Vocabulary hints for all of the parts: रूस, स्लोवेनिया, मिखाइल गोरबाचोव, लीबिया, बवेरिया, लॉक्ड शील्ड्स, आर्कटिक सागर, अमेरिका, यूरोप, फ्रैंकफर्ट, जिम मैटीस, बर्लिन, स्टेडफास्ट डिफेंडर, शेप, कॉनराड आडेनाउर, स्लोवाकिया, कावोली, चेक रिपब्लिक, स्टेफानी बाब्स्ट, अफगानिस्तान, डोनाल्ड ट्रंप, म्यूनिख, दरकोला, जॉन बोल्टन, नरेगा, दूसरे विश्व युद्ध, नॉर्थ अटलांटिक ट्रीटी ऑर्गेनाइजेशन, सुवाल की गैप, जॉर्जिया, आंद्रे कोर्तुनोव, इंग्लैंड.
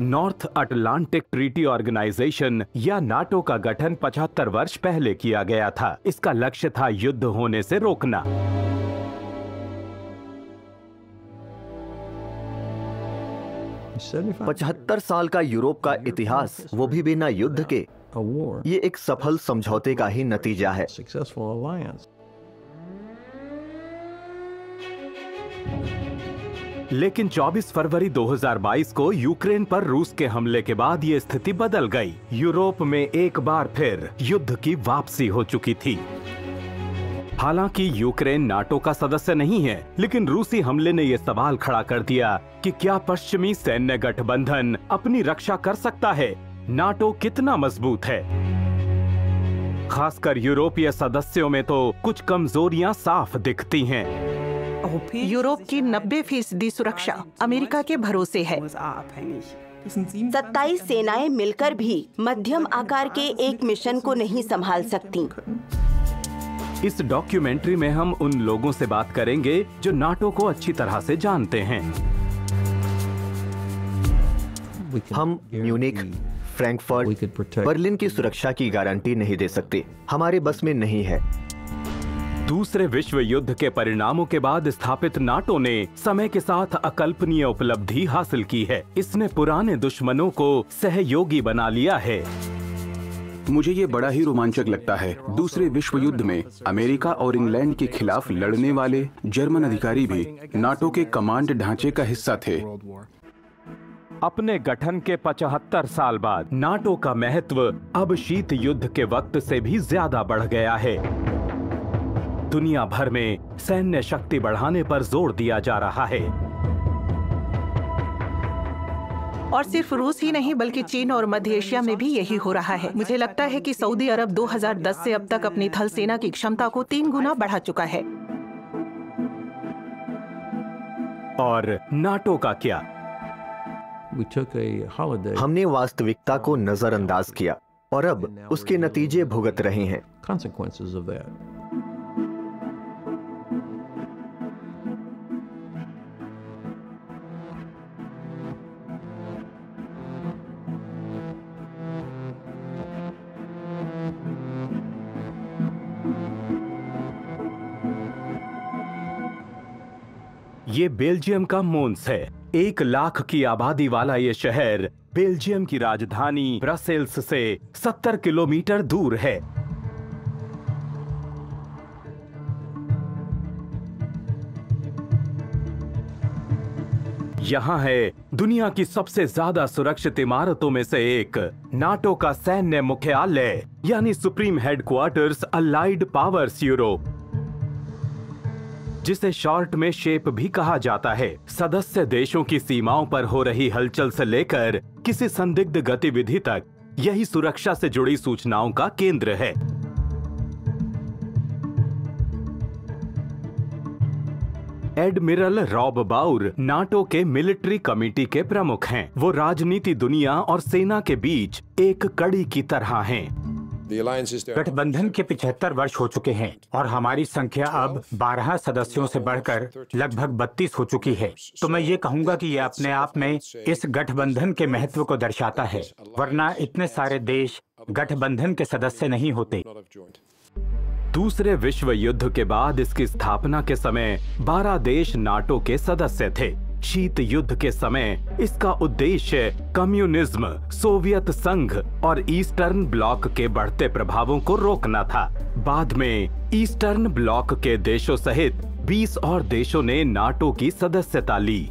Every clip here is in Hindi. नॉर्थ अटलांटिक ट्रीटी ऑर्गेनाइजेशन या नाटो का गठन 75 वर्ष पहले किया गया था। इसका लक्ष्य था युद्ध होने से रोकना। पचहत्तर साल का यूरोप का इतिहास, वो भी बिना युद्ध के, ये एक सफल समझौते का ही नतीजा है। लेकिन 24 फरवरी 2022 को यूक्रेन पर रूस के हमले के बाद ये स्थिति बदल गई। यूरोप में एक बार फिर युद्ध की वापसी हो चुकी थी। हालांकि यूक्रेन नाटो का सदस्य नहीं है, लेकिन रूसी हमले ने यह सवाल खड़ा कर दिया कि क्या पश्चिमी सैन्य गठबंधन अपनी रक्षा कर सकता है? नाटो कितना मजबूत है? खासकर यूरोपीय सदस्यों में तो कुछ कमजोरियां साफ दिखती हैं। यूरोप की 90% सुरक्षा अमेरिका के भरोसे है। 27 सेनाएं मिलकर भी मध्यम आकार के एक मिशन को नहीं संभाल सकती। इस डॉक्यूमेंट्री में हम उन लोगों से बात करेंगे जो नाटो को अच्छी तरह से जानते हैं। हम म्यूनिख, फ्रैंकफर्ट, बर्लिन की सुरक्षा की गारंटी नहीं दे सकते, हमारे बस में नहीं है। दूसरे विश्व युद्ध के परिणामों के बाद स्थापित नाटो ने समय के साथ अकल्पनीय उपलब्धि हासिल की है। इसने पुराने दुश्मनों को सहयोगी बना लिया है। मुझे ये बड़ा ही रोमांचक लगता है। दूसरे विश्व युद्ध में अमेरिका और इंग्लैंड के खिलाफ लड़ने वाले जर्मन अधिकारी भी नाटो के कमांड ढांचे का हिस्सा थे। अपने गठन के 75 साल बाद नाटो का महत्व अब शीत युद्ध के वक्त से भी ज्यादा बढ़ गया है। दुनिया भर में सैन्य शक्ति बढ़ाने पर जोर दिया जा रहा है और सिर्फ रूस ही नहीं बल्कि चीन और मध्य एशिया में भी यही हो रहा है। मुझे लगता है कि सऊदी अरब 2010 से अब तक अपनी थल सेना की क्षमता को 3 गुना बढ़ा चुका है। और नाटो का क्या? हमने वास्तविकता को नजरअंदाज किया और अब उसके नतीजे भुगत रहे हैं। ये बेल्जियम का मोन्स है। 1 लाख की आबादी वाला ये शहर बेल्जियम की राजधानी ब्रसेल्स से 70 किलोमीटर दूर है। यहाँ है दुनिया की सबसे ज्यादा सुरक्षित इमारतों में से एक, नाटो का सैन्य मुख्यालय यानी Supreme Headquarters Allied Powers यूरोप, जिसे शॉर्ट में शेप भी कहा जाता है। सदस्य देशों की सीमाओं पर हो रही हलचल से लेकर किसी संदिग्ध गतिविधि तक, यही सुरक्षा से जुड़ी सूचनाओं का केंद्र है। एडमिरल रॉब बाउर नाटो के मिलिट्री कमेटी के प्रमुख हैं। वो राजनीति, दुनिया और सेना के बीच एक कड़ी की तरह हैं। गठबंधन के 75 वर्ष हो चुके हैं और हमारी संख्या अब 12 सदस्यों से बढ़कर लगभग 32 हो चुकी है। तो मैं ये कहूँगा कि यह अपने आप में इस गठबंधन के महत्व को दर्शाता है, वरना इतने सारे देश गठबंधन के सदस्य नहीं होते। दूसरे विश्व युद्ध के बाद इसकी स्थापना के समय 12 देश नाटो के सदस्य थे। शीत युद्ध के समय इसका उद्देश्य कम्युनिज्म, सोवियत संघ और ईस्टर्न ब्लॉक के बढ़ते प्रभावों को रोकना था। बाद में ईस्टर्न ब्लॉक के देशों सहित 20 और देशों ने नाटो की सदस्यता ली।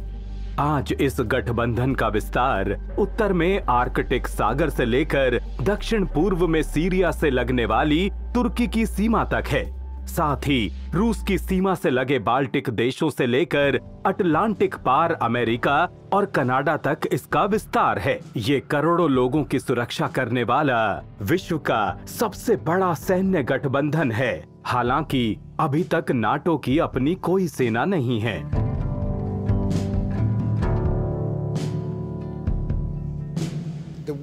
आज इस गठबंधन का विस्तार उत्तर में आर्कटिक सागर से लेकर दक्षिण पूर्व में सीरिया से लगने वाली तुर्की की सीमा तक है। साथ ही रूस की सीमा से लगे बाल्टिक देशों से लेकर अटलांटिक पार अमेरिका और कनाडा तक इसका विस्तार है। ये करोड़ों लोगों की सुरक्षा करने वाला विश्व का सबसे बड़ा सैन्य गठबंधन है। हालांकि अभी तक नाटो की अपनी कोई सेना नहीं है।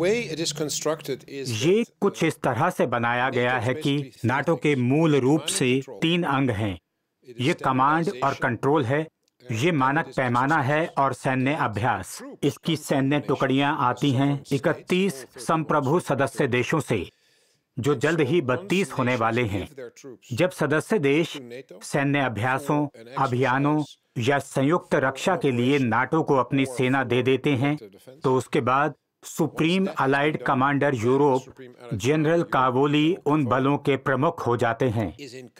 ये कुछ इस तरह से बनाया गया है कि नाटो के मूल रूप से 3 अंग हैं। ये कमांड और कंट्रोल है, ये मानक पैमाना है और सैन्य अभ्यास। इसकी सैन्य टुकड़ियां आती हैं 31 संप्रभु सदस्य देशों से, जो जल्द ही 32 होने वाले हैं। जब सदस्य देश सैन्य अभ्यासों, अभियानों या संयुक्त रक्षा के लिए नाटो को अपनी सेना दे देते हैं, तो उसके बाद supreme allied commander यूरोप general कावोली उन बलों के प्रमुख हो जाते हैं।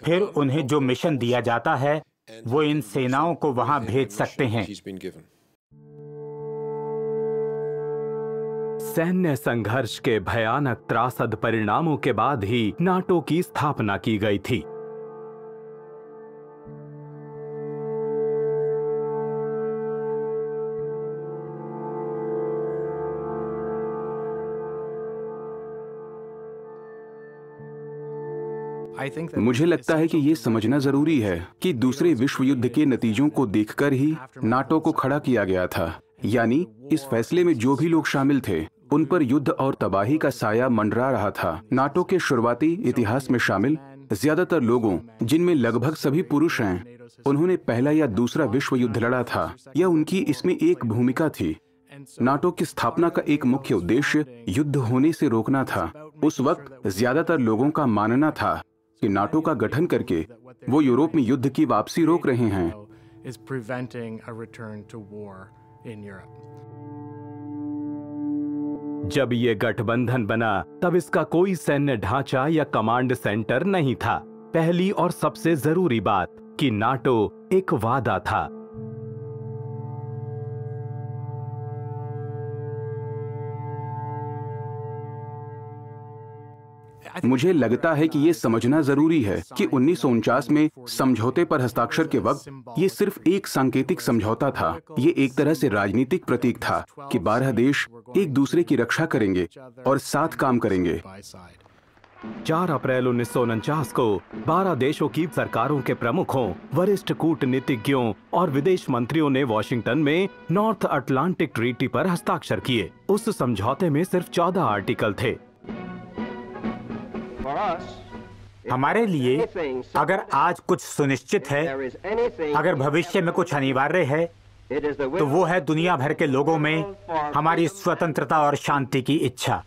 फिर उन्हें जो मिशन दिया जाता है वो इन सेनाओं को वहां भेज सकते हैं। सैन्य संघर्ष के भयानक त्रासद परिणामों के बाद ही नाटो की स्थापना की गई थी। मुझे लगता है कि ये समझना जरूरी है कि दूसरे विश्व युद्ध के नतीजों को देखकर ही नाटो को खड़ा किया गया था, यानी इस फैसले में जो भी लोग शामिल थे उन पर युद्ध और तबाही का साया मंडरा रहा था। नाटो के शुरुआती इतिहास में शामिल ज्यादातर लोगों, जिनमें लगभग सभी पुरुष हैं, उन्होंने पहला या दूसरा विश्व युद्ध लड़ा था या उनकी इसमें एक भूमिका थी। नाटो की स्थापना का एक मुख्य उद्देश्य युद्ध होने से रोकना था। उस वक्त ज्यादातर लोगों का मानना था कि नाटो का गठन करके वो यूरोप में युद्ध की वापसी रोक रहे हैं। जब ये गठबंधन बना तब इसका कोई सैन्य ढांचा या कमांड सेंटर नहीं था। पहली और सबसे जरूरी बात कि नाटो एक वादा था। मुझे लगता है कि ये समझना जरूरी है कि 1949 में समझौते पर हस्ताक्षर के वक्त ये सिर्फ एक सांकेतिक समझौता था। ये एक तरह से राजनीतिक प्रतीक था कि 12 देश एक दूसरे की रक्षा करेंगे और साथ काम करेंगे। 4 अप्रैल 1949 को 12 देशों की सरकारों के प्रमुखों, वरिष्ठ कूटनीतिज्ञों और विदेश मंत्रियों ने वॉशिंगटन में नॉर्थ अटलांटिक ट्रीटी पर हस्ताक्षर किए। उस समझौते में सिर्फ 14 आर्टिकल थे। हमारे लिए अगर आज कुछ सुनिश्चित है, अगर भविष्य में कुछ अनिवार्य है, तो वो है दुनिया भर के लोगों में हमारी स्वतंत्रता और शांति की इच्छा।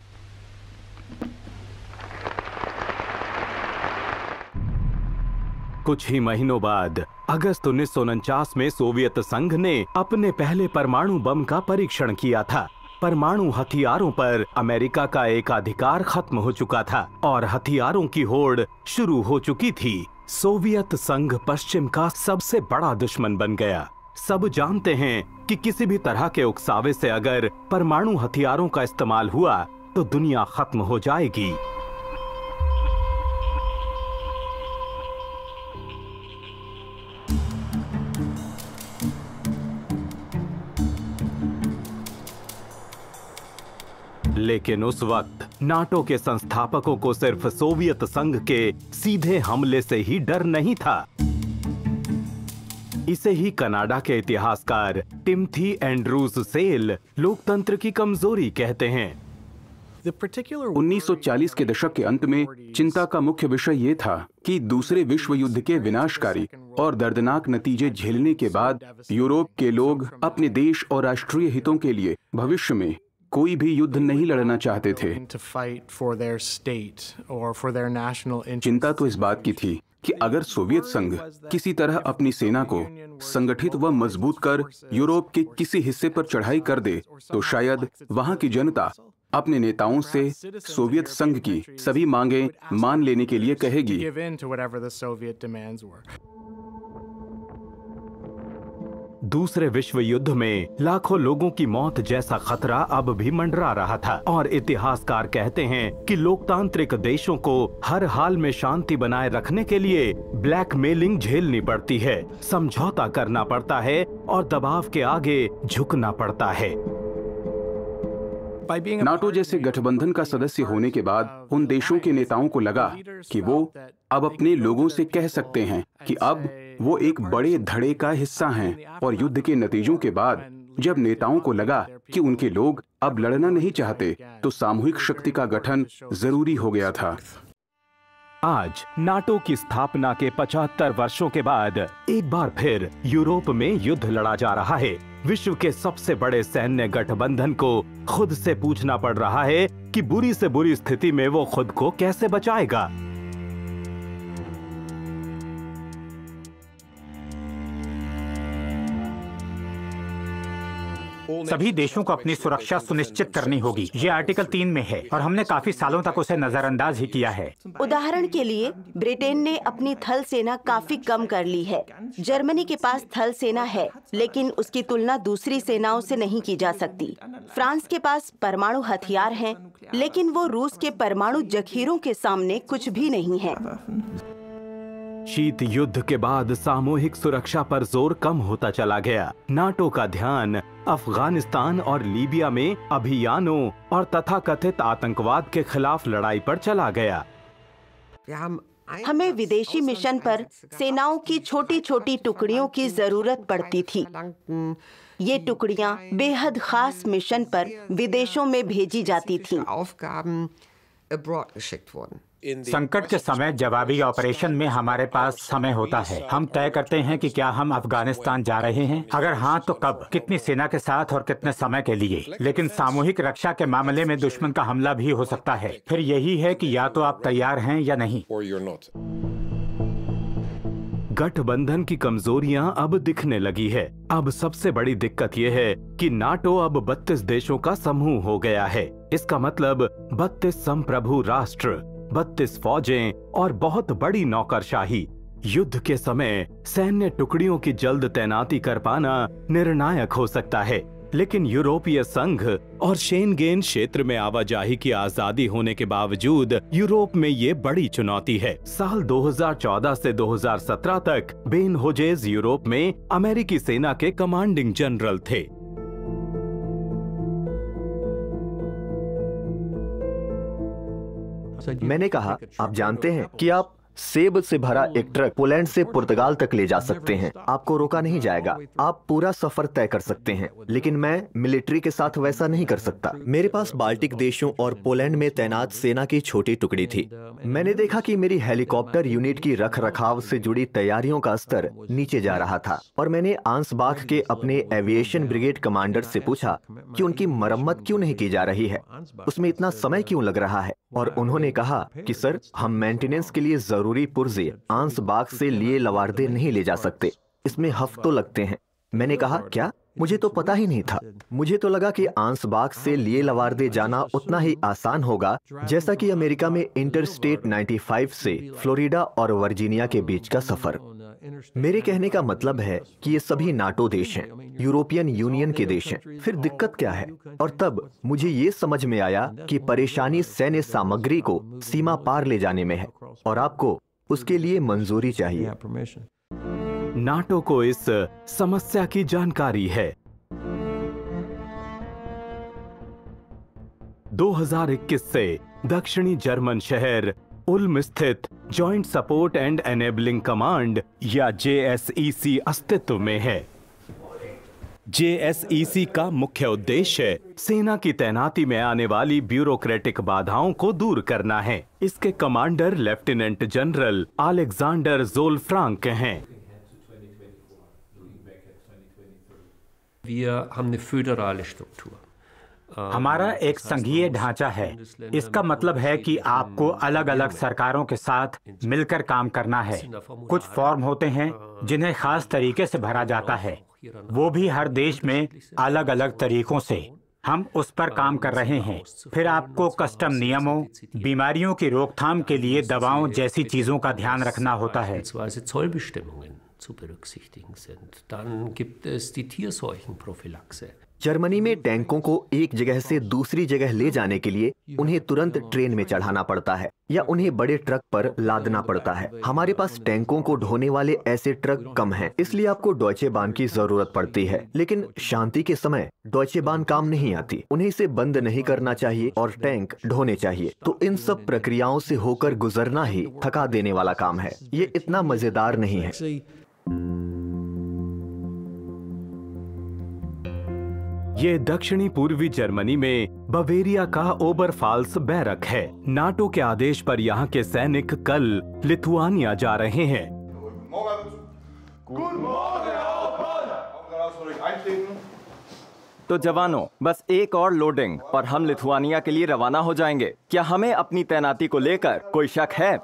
कुछ ही महीनों बाद अगस्त 1949 में सोवियत संघ ने अपने पहले परमाणु बम का परीक्षण किया था। परमाणु हथियारों पर अमेरिका का एकाधिकार खत्म हो चुका था और हथियारों की होड़ शुरू हो चुकी थी। सोवियत संघ पश्चिम का सबसे बड़ा दुश्मन बन गया। सब जानते हैं कि किसी भी तरह के उकसावे से अगर परमाणु हथियारों का इस्तेमाल हुआ तो दुनिया खत्म हो जाएगी। लेकिन उस वक्त नाटो के संस्थापकों को सिर्फ सोवियत संघ के सीधे हमले से ही डर नहीं था। इसे ही कनाडा के इतिहासकार टिम्थी एंड्रूज सेल लोकतंत्र की कमजोरी कहते हैं। 1940 के दशक के अंत में चिंता का मुख्य विषय ये था कि दूसरे विश्व युद्ध के विनाशकारी और दर्दनाक नतीजे झेलने के बाद यूरोप के लोग अपने देश और राष्ट्रीय हितों के लिए भविष्य में कोई भी युद्ध नहीं लड़ना चाहते थे। चिंता तो इस बात की थी कि अगर सोवियत संघ किसी तरह अपनी सेना को संगठित व मजबूत कर यूरोप के किसी हिस्से पर चढ़ाई कर दे तो शायद वहां की जनता अपने नेताओं से सोवियत संघ की सभी मांगें मान लेने के लिए कहेगी। दूसरे विश्व युद्ध में लाखों लोगों की मौत जैसा खतरा अब भी मंडरा रहा था और इतिहासकार कहते हैं कि लोकतांत्रिक देशों को हर हाल में शांति बनाए रखने के लिए ब्लैकमेलिंग झेलनी पड़ती है, समझौता करना पड़ता है और दबाव के आगे झुकना पड़ता है। नाटो जैसे गठबंधन का सदस्य होने के बाद उन देशों के नेताओं को लगा कि वो अब अपने लोगों से कह सकते हैं कि अब वो एक बड़े धड़े का हिस्सा हैं। और युद्ध के नतीजों के बाद जब नेताओं को लगा कि उनके लोग अब लड़ना नहीं चाहते तो सामूहिक शक्ति का गठन जरूरी हो गया था। आज नाटो की स्थापना के 75 वर्षों के बाद एक बार फिर यूरोप में युद्ध लड़ा जा रहा है। विश्व के सबसे बड़े सैन्य गठबंधन को खुद से पूछना पड़ रहा है कि बुरी से बुरी स्थिति में वो खुद को कैसे बचाएगा। सभी देशों को अपनी सुरक्षा सुनिश्चित करनी होगी, ये आर्टिकल 3 में है और हमने काफी सालों तक उसे नजरअंदाज ही किया है। उदाहरण के लिए ब्रिटेन ने अपनी थल सेना काफी कम कर ली है। जर्मनी के पास थल सेना है लेकिन उसकी तुलना दूसरी सेनाओं से नहीं की जा सकती। फ्रांस के पास परमाणु हथियार हैं, लेकिन वो रूस के परमाणु जखीरों के सामने कुछ भी नहीं है। शीत युद्ध के बाद सामूहिक सुरक्षा पर जोर कम होता चला गया। नाटो का ध्यान अफगानिस्तान और लीबिया में अभियानों और तथाकथित आतंकवाद के खिलाफ लड़ाई पर चला गया। हमें विदेशी मिशन पर सेनाओं की छोटी छोटी टुकड़ियों की जरूरत पड़ती थी। ये टुकड़ियां बेहद खास मिशन पर विदेशों में भेजी जाती थीं। संकट के समय जवाबी ऑपरेशन में हमारे पास समय होता है। हम तय करते हैं कि क्या हम अफगानिस्तान जा रहे हैं, अगर हाँ तो कब, कितनी सेना के साथ और कितने समय के लिए। लेकिन सामूहिक रक्षा के मामले में दुश्मन का हमला भी हो सकता है। फिर यही है कि या तो आप तैयार हैं या नहीं। गठबंधन की कमजोरियां अब दिखने लगी है। अब सबसे बड़ी दिक्कत यह है कि नाटो अब 32 देशों का समूह हो गया है। इसका मतलब 32 संप्रभु राष्ट्र, 32 फौजें और बहुत बड़ी नौकरशाही। युद्ध के समय सैन्य टुकड़ियों की जल्द तैनाती कर पाना निर्णायक हो सकता है, लेकिन यूरोपीय संघ और शेनगेन क्षेत्र में आवाजाही की आजादी होने के बावजूद यूरोप में ये बड़ी चुनौती है। साल 2014 से 2017 तक बेन होजेज यूरोप में अमेरिकी सेना के कमांडिंग जनरल थे। मैंने कहा, आप जानते हैं कि आप सेब से भरा एक ट्रक पोलैंड से पुर्तगाल तक ले जा सकते हैं, आपको रोका नहीं जाएगा, आप पूरा सफर तय कर सकते हैं, लेकिन मैं मिलिट्री के साथ वैसा नहीं कर सकता। मेरे पास बाल्टिक देशों और पोलैंड में तैनात सेना की छोटी टुकड़ी थी। मैंने देखा कि मेरी हेलीकॉप्टर यूनिट की रखरखाव से जुड़ी तैयारियों का स्तर नीचे जा रहा था और मैंने आंसबाख के अपने एविएशन ब्रिगेड कमांडर से पूछा कि उनकी मरम्मत क्यों नहीं की जा रही है, उसमें इतना समय क्यों लग रहा है, और उन्होंने कहा कि सर, हम मेंटेनेंस के लिए जरूरी पुर्जे आंसबाख से लिए लवारदे नहीं ले जा सकते, इसमें हफ्तों लगते हैं। मैंने कहा, क्या? मुझे तो पता ही नहीं था। मुझे तो लगा कि आंसबाख से लिए लवारदे जाना उतना ही आसान होगा जैसा कि अमेरिका में इंटरस्टेट 95 से फ्लोरिडा और वर्जीनिया के बीच का सफर। मेरे कहने का मतलब है कि ये सभी नाटो देश हैं, यूरोपियन यूनियन के देश हैं, फिर दिक्कत क्या है? और तब मुझे ये समझ में आया कि परेशानी सैन्य सामग्री को सीमा पार ले जाने में है और आपको उसके लिए मंजूरी चाहिए। नाटो को इस समस्या की जानकारी है। 2021 से दक्षिणी जर्मन शहर उल्म स्थित joint support and enabling command या JSEC अस्तित्व में है। JSEC का मुख्य उद्देश्य सेना की तैनाती में आने वाली ब्यूरोक्रेटिक बाधाओं को दूर करना है। इसके commander lieutenant general Alexander Sollfrank हैं। हमारा एक संघीय ढांचा है। इसका मतलब है कि आपको अलग अलग सरकारों के साथ मिलकर काम करना है। कुछ फॉर्म होते हैं जिन्हें खास तरीके से भरा जाता है, वो भी हर देश में अलग अलग तरीकों से। हम उस पर काम कर रहे हैं। फिर आपको कस्टम नियमों, बीमारियों की रोकथाम के लिए दवाओं जैसी चीजों का ध्यान रखना होता है। जर्मनी में टैंकों को एक जगह से दूसरी जगह ले जाने के लिए उन्हें तुरंत ट्रेन में चढ़ाना पड़ता है या उन्हें बड़े ट्रक पर लादना पड़ता है। हमारे पास टैंकों को ढोने वाले ऐसे ट्रक कम हैं, इसलिए आपको डॉयचे बान की जरूरत पड़ती है, लेकिन शांति के समय डॉयचे बान काम नहीं आती। उन्हें इसे बंद नहीं करना चाहिए और टैंक ढोने चाहिए। तो इन सब प्रक्रियाओं से होकर गुजरना ही थका देने वाला काम है। ये इतना मजेदार नहीं है। ये दक्षिणी पूर्वी जर्मनी में बवेरिया का ओबरफाल्स बैरक है। नाटो के आदेश पर यहाँ के सैनिक कल लिथुआनिया जा रहे हैं। तो जवानों, बस एक और लोडिंग और हम लिथुआनिया के लिए रवाना हो जाएंगे। क्या हमें अपनी तैनाती को लेकर कोई शक है?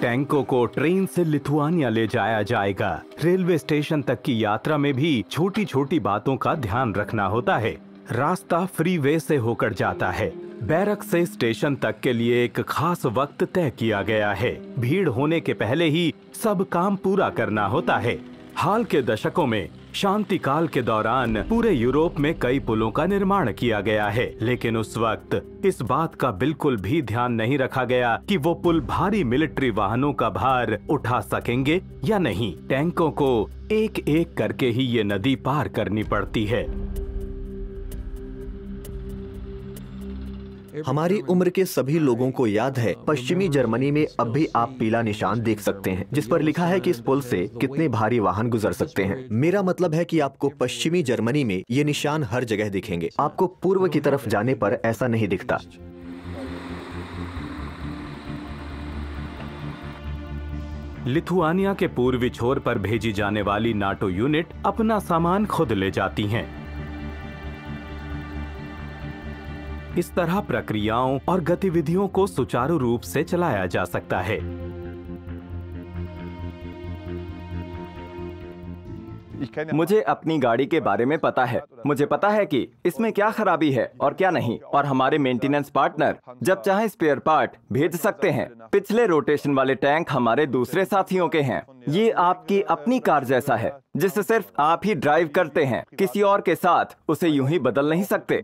टैंकों को ट्रेन से लिथुआनिया ले जाया जाएगा। रेलवे स्टेशन तक की यात्रा में भी छोटी छोटी बातों का ध्यान रखना होता है। रास्ता फ्रीवे से होकर जाता है। बैरक से स्टेशन तक के लिए एक खास वक्त तय किया गया है। भीड़ होने के पहले ही सब काम पूरा करना होता है। हाल के दशकों में शांति काल के दौरान पूरे यूरोप में कई पुलों का निर्माण किया गया है, लेकिन उस वक्त इस बात का बिल्कुल भी ध्यान नहीं रखा गया कि वो पुल भारी मिलिट्री वाहनों का भार उठा सकेंगे या नहीं। टैंकों को एक एक करके ही ये नदी पार करनी पड़ती है। हमारी उम्र के सभी लोगों को याद है, पश्चिमी जर्मनी में अब भी आप पीला निशान देख सकते हैं जिस पर लिखा है कि इस पुल से कितने भारी वाहन गुजर सकते हैं। मेरा मतलब है कि आपको पश्चिमी जर्मनी में ये निशान हर जगह दिखेंगे। आपको पूर्व की तरफ जाने पर ऐसा नहीं दिखता। लिथुआनिया के पूर्वी छोर पर भेजी जाने वाली नाटो यूनिट अपना सामान खुद ले जाती है। इस तरह प्रक्रियाओं और गतिविधियों को सुचारू रूप से चलाया जा सकता है। मुझे अपनी गाड़ी के बारे में पता है। मुझे पता है कि इसमें क्या खराबी है और क्या नहीं, और हमारे मेंटेनेंस पार्टनर जब चाहे स्पेयर पार्ट भेज सकते हैं। पिछले रोटेशन वाले टैंक हमारे दूसरे साथियों के हैं। ये आपकी अपनी कार जैसा है जिसे सिर्फ आप ही ड्राइव करते हैं। किसी और के साथ उसे यूं ही बदल नहीं सकते।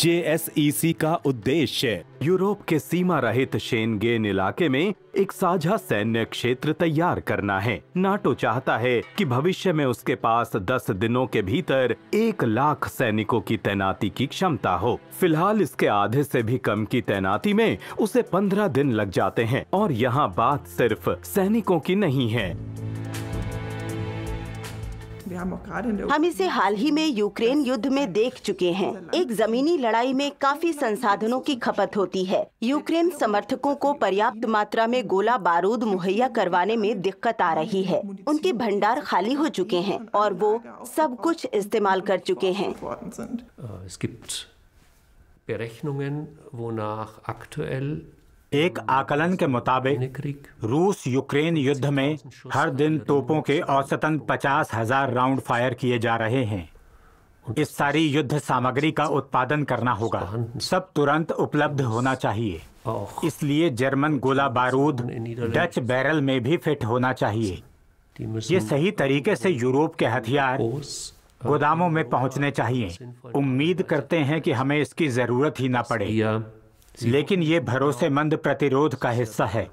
JSEC का उद्देश्य यूरोप के सीमा रहित शेनगेन इलाके में एक साझा सैन्य क्षेत्र तैयार करना है। नाटो चाहता है कि भविष्य में उसके पास 10 दिनों के भीतर 1 लाख सैनिकों की तैनाती की क्षमता हो। फिलहाल इसके आधे से भी कम की तैनाती में उसे 15 दिन लग जाते हैं। और यहाँ बात सिर्फ सैनिकों की नहीं है। हम इसे हाल ही में यूक्रेन युद्ध में देख चुके हैं। एक जमीनी लड़ाई में काफी संसाधनों की खपत होती है। यूक्रेन समर्थकों को पर्याप्त मात्रा में गोला बारूद मुहैया करवाने में दिक्कत आ रही है। उनके भंडार खाली हो चुके हैं और वो सब कुछ इस्तेमाल कर चुके हैं। एक आकलन के मुताबिक रूस यूक्रेन युद्ध में हर दिन तोपों के औसतन 50,000 राउंड फायर किए जा रहे हैं। इस सारी युद्ध सामग्री का उत्पादन करना होगा। सब तुरंत उपलब्ध होना चाहिए, इसलिए जर्मन गोला बारूद डच बैरल में भी फिट होना चाहिए। ये सही तरीके से यूरोप के हथियार गोदामों में पहुंचने चाहिए। उम्मीद करते हैं कि हमें इसकी जरूरत ही ना पड़े, लेकिन ये भरोसेमंद प्रतिरोध का हिस्सा है।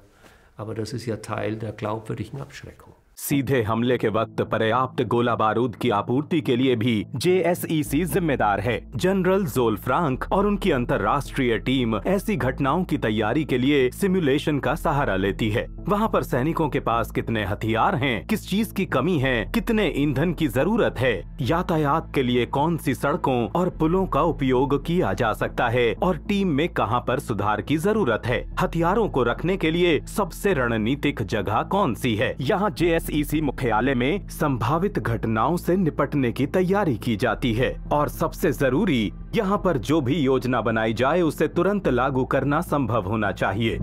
सीधे हमले के वक्त पर्याप्त गोला बारूद की आपूर्ति के लिए भी JSEC जिम्मेदार है। जनरल जोल फ्रांक और उनकी अंतर्राष्ट्रीय टीम ऐसी घटनाओं की तैयारी के लिए सिमुलेशन का सहारा लेती है। वहाँ पर सैनिकों के पास कितने हथियार हैं, किस चीज की कमी है, कितने ईंधन की जरूरत है, यातायात के लिए कौन सी सड़कों और पुलों का उपयोग किया जा सकता है और टीम में कहाँ पर सुधार की जरूरत है। हथियारों को रखने के लिए सबसे रणनीतिक जगह कौन सी है, यहाँ JSEC मुख्यालय में संभावित घटनाओं से निपटने की तैयारी की जाती है। और सबसे जरूरी, यहाँ पर जो भी योजना बनाई जाए उसे तुरंत लागू करना संभव होना चाहिए।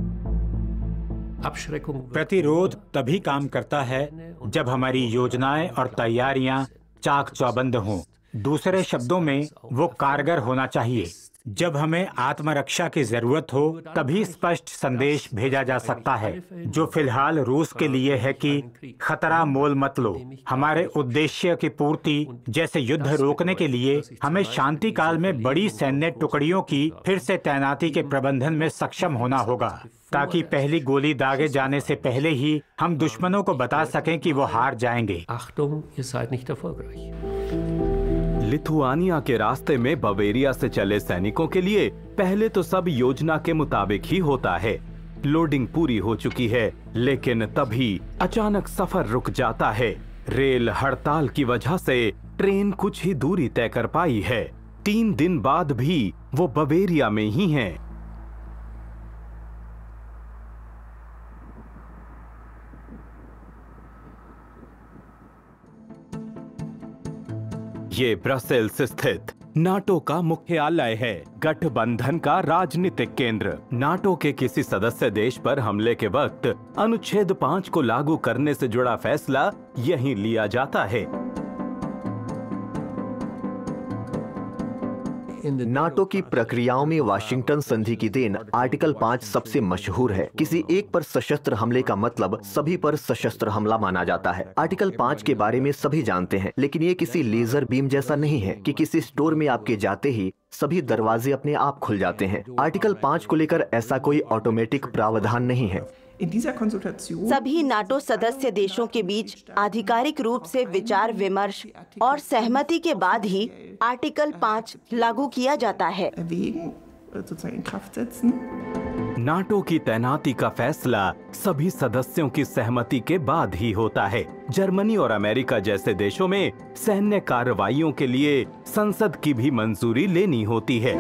प्रतिरोध तभी काम करता है जब हमारी योजनाएं और तैयारियां चाक चौबंद हों। दूसरे शब्दों में, वो कारगर होना चाहिए। जब हमें आत्मरक्षा की जरूरत हो तभी स्पष्ट संदेश भेजा जा सकता है, जो फिलहाल रूस के लिए है कि खतरा मोल मत लो। हमारे उद्देश्य की पूर्ति जैसे युद्ध रोकने के लिए हमें शांति काल में बड़ी सैन्य टुकड़ियों की फिर से तैनाती के प्रबंधन में सक्षम होना होगा, ताकि पहली गोली दागे जाने से पहले ही हम दुश्मनों को बता सकें कि वो हार जाएंगे। लिथुआनिया के रास्ते में बवेरिया से चले सैनिकों के लिए पहले तो सब योजना के मुताबिक ही होता है। लोडिंग पूरी हो चुकी है, लेकिन तभी अचानक सफर रुक जाता है। रेल हड़ताल की वजह से ट्रेन कुछ ही दूरी तय कर पाई है। 3 दिन बाद भी वो बवेरिया में ही हैं। ये ब्रसेल्स स्थित नाटो का मुख्यालय है, गठबंधन का राजनीतिक केंद्र। नाटो के किसी सदस्य देश पर हमले के वक्त अनुच्छेद 5 को लागू करने से जुड़ा फैसला यहीं लिया जाता है। नाटो की प्रक्रियाओं में वाशिंगटन संधि की देन आर्टिकल 5 सबसे मशहूर है। किसी एक पर सशस्त्र हमले का मतलब सभी पर सशस्त्र हमला माना जाता है। आर्टिकल 5 के बारे में सभी जानते हैं, लेकिन ये किसी लेजर बीम जैसा नहीं है कि किसी स्टोर में आपके जाते ही सभी दरवाजे अपने आप खुल जाते हैं। आर्टिकल 5 को लेकर ऐसा कोई ऑटोमेटिक प्रावधान नहीं है। सभी नाटो सदस्य देशों के बीच आधिकारिक रूप से विचार विमर्श और सहमति के बाद ही आर्टिकल 5 लागू किया जाता है। नाटो की तैनाती का फैसला सभी सदस्यों की सहमति के बाद ही होता है। जर्मनी और अमेरिका जैसे देशों में सैन्य कार्रवाइयों के लिए संसद की भी मंजूरी लेनी होती है।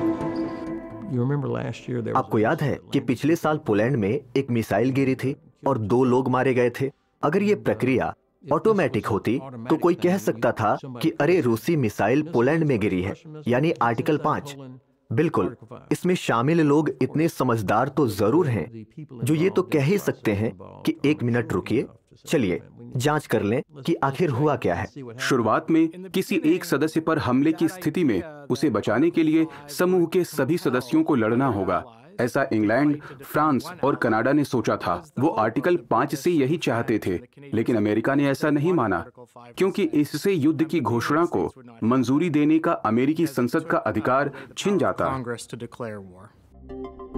आपको याद है कि पिछले साल पोलैंड में एक मिसाइल गिरी थी और 2 लोग मारे गए थे। अगर ये प्रक्रिया ऑटोमेटिक होती तो कोई कह सकता था कि अरे रूसी मिसाइल पोलैंड में गिरी है, यानी आर्टिकल 5। बिल्कुल, इसमें शामिल लोग इतने समझदार तो जरूर हैं जो ये तो कह ही सकते हैं कि 1 मिनट रुकिए, चलिए जांच कर लें कि आखिर हुआ क्या है। शुरुआत में किसी एक सदस्य पर हमले की स्थिति में उसे बचाने के लिए समूह के सभी सदस्यों को लड़ना होगा। ऐसा इंग्लैंड, फ्रांस और कनाडा ने सोचा था। वो आर्टिकल 5 से यही चाहते थे, लेकिन अमेरिका ने ऐसा नहीं माना, क्योंकि इससे युद्ध की घोषणा को मंजूरी देने का अमेरिकी संसद का अधिकार छिन जाता।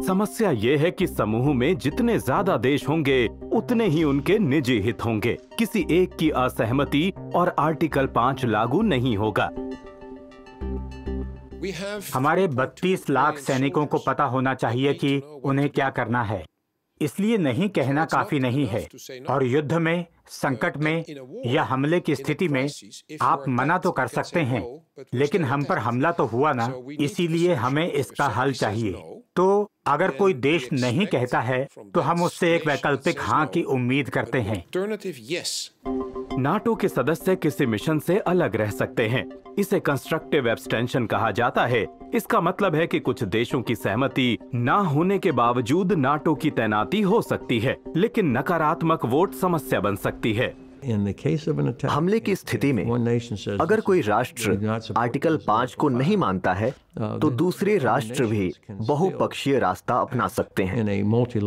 समस्या ये है कि समूह में जितने ज्यादा देश होंगे उतने ही उनके निजी हित होंगे। किसी एक की असहमति और आर्टिकल 5 लागू नहीं होगा। हमारे 32 लाख सैनिकों को पता होना चाहिए कि उन्हें क्या करना है, इसलिए नहीं कहना काफी नहीं है। और युद्ध में, संकट में या हमले की स्थिति में आप मना तो कर सकते हैं, लेकिन हम पर हमला तो हुआ ना, इसीलिए हमें इसका हल चाहिए। तो अगर कोई देश नहीं कहता है तो हम उससे एक वैकल्पिक हाँ की उम्मीद करते हैं। नाटो के सदस्य किसी मिशन से अलग रह सकते हैं। इसे कंस्ट्रक्टिव एब्सटेंशन कहा जाता है। इसका मतलब है कि कुछ देशों की सहमति ना होने के बावजूद नाटो की तैनाती हो सकती है, लेकिन नकारात्मक वोट समस्या बन सकती है। हमले की स्थिति में अगर कोई राष्ट्र आर्टिकल 5 को नहीं मानता है तो दूसरे राष्ट्र भी बहुपक्षीय रास्ता अपना सकते हैं,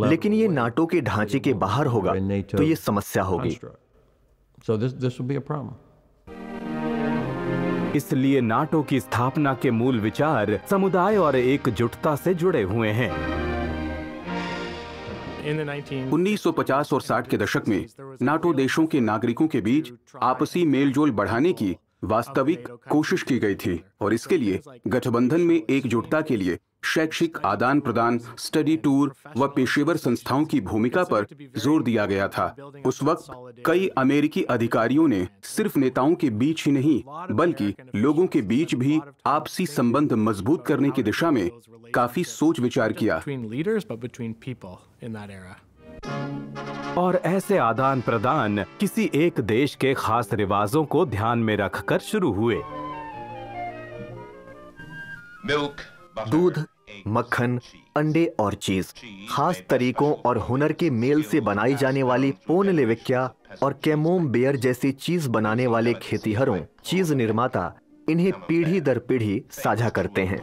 लेकिन ये नाटो के ढांचे के बाहर होगा तो ये समस्या होगी। इसलिए नाटो की स्थापना के मूल विचार समुदाय और एकजुटता से जुड़े हुए हैं। 1950 और 60 के दशक में नाटो देशों के नागरिकों के बीच आपसी मेलजोल बढ़ाने की वास्तविक कोशिश की गई थी, और इसके लिए गठबंधन में एकजुटता के लिए शैक्षिक आदान प्रदान, स्टडी टूर व पेशेवर संस्थाओं की भूमिका पर जोर दिया गया था। उस वक्त कई अमेरिकी अधिकारियों ने सिर्फ नेताओं के बीच ही नहीं बल्कि लोगों के बीच भी आपसी संबंध मजबूत करने की दिशा में काफी सोच विचार किया, और ऐसे आदान प्रदान किसी एक देश के खास रिवाजों को ध्यान में रखकर शुरू हुए। दूध, मक्खन, अंडे और चीज खास तरीकों और हुनर के मेल से बनाई जाने वाली पोनलेविक्या और कैमोम बेयर जैसी चीज बनाने वाले खेतीहरों, चीज निर्माता इन्हें पीढ़ी दर पीढ़ी साझा करते हैं।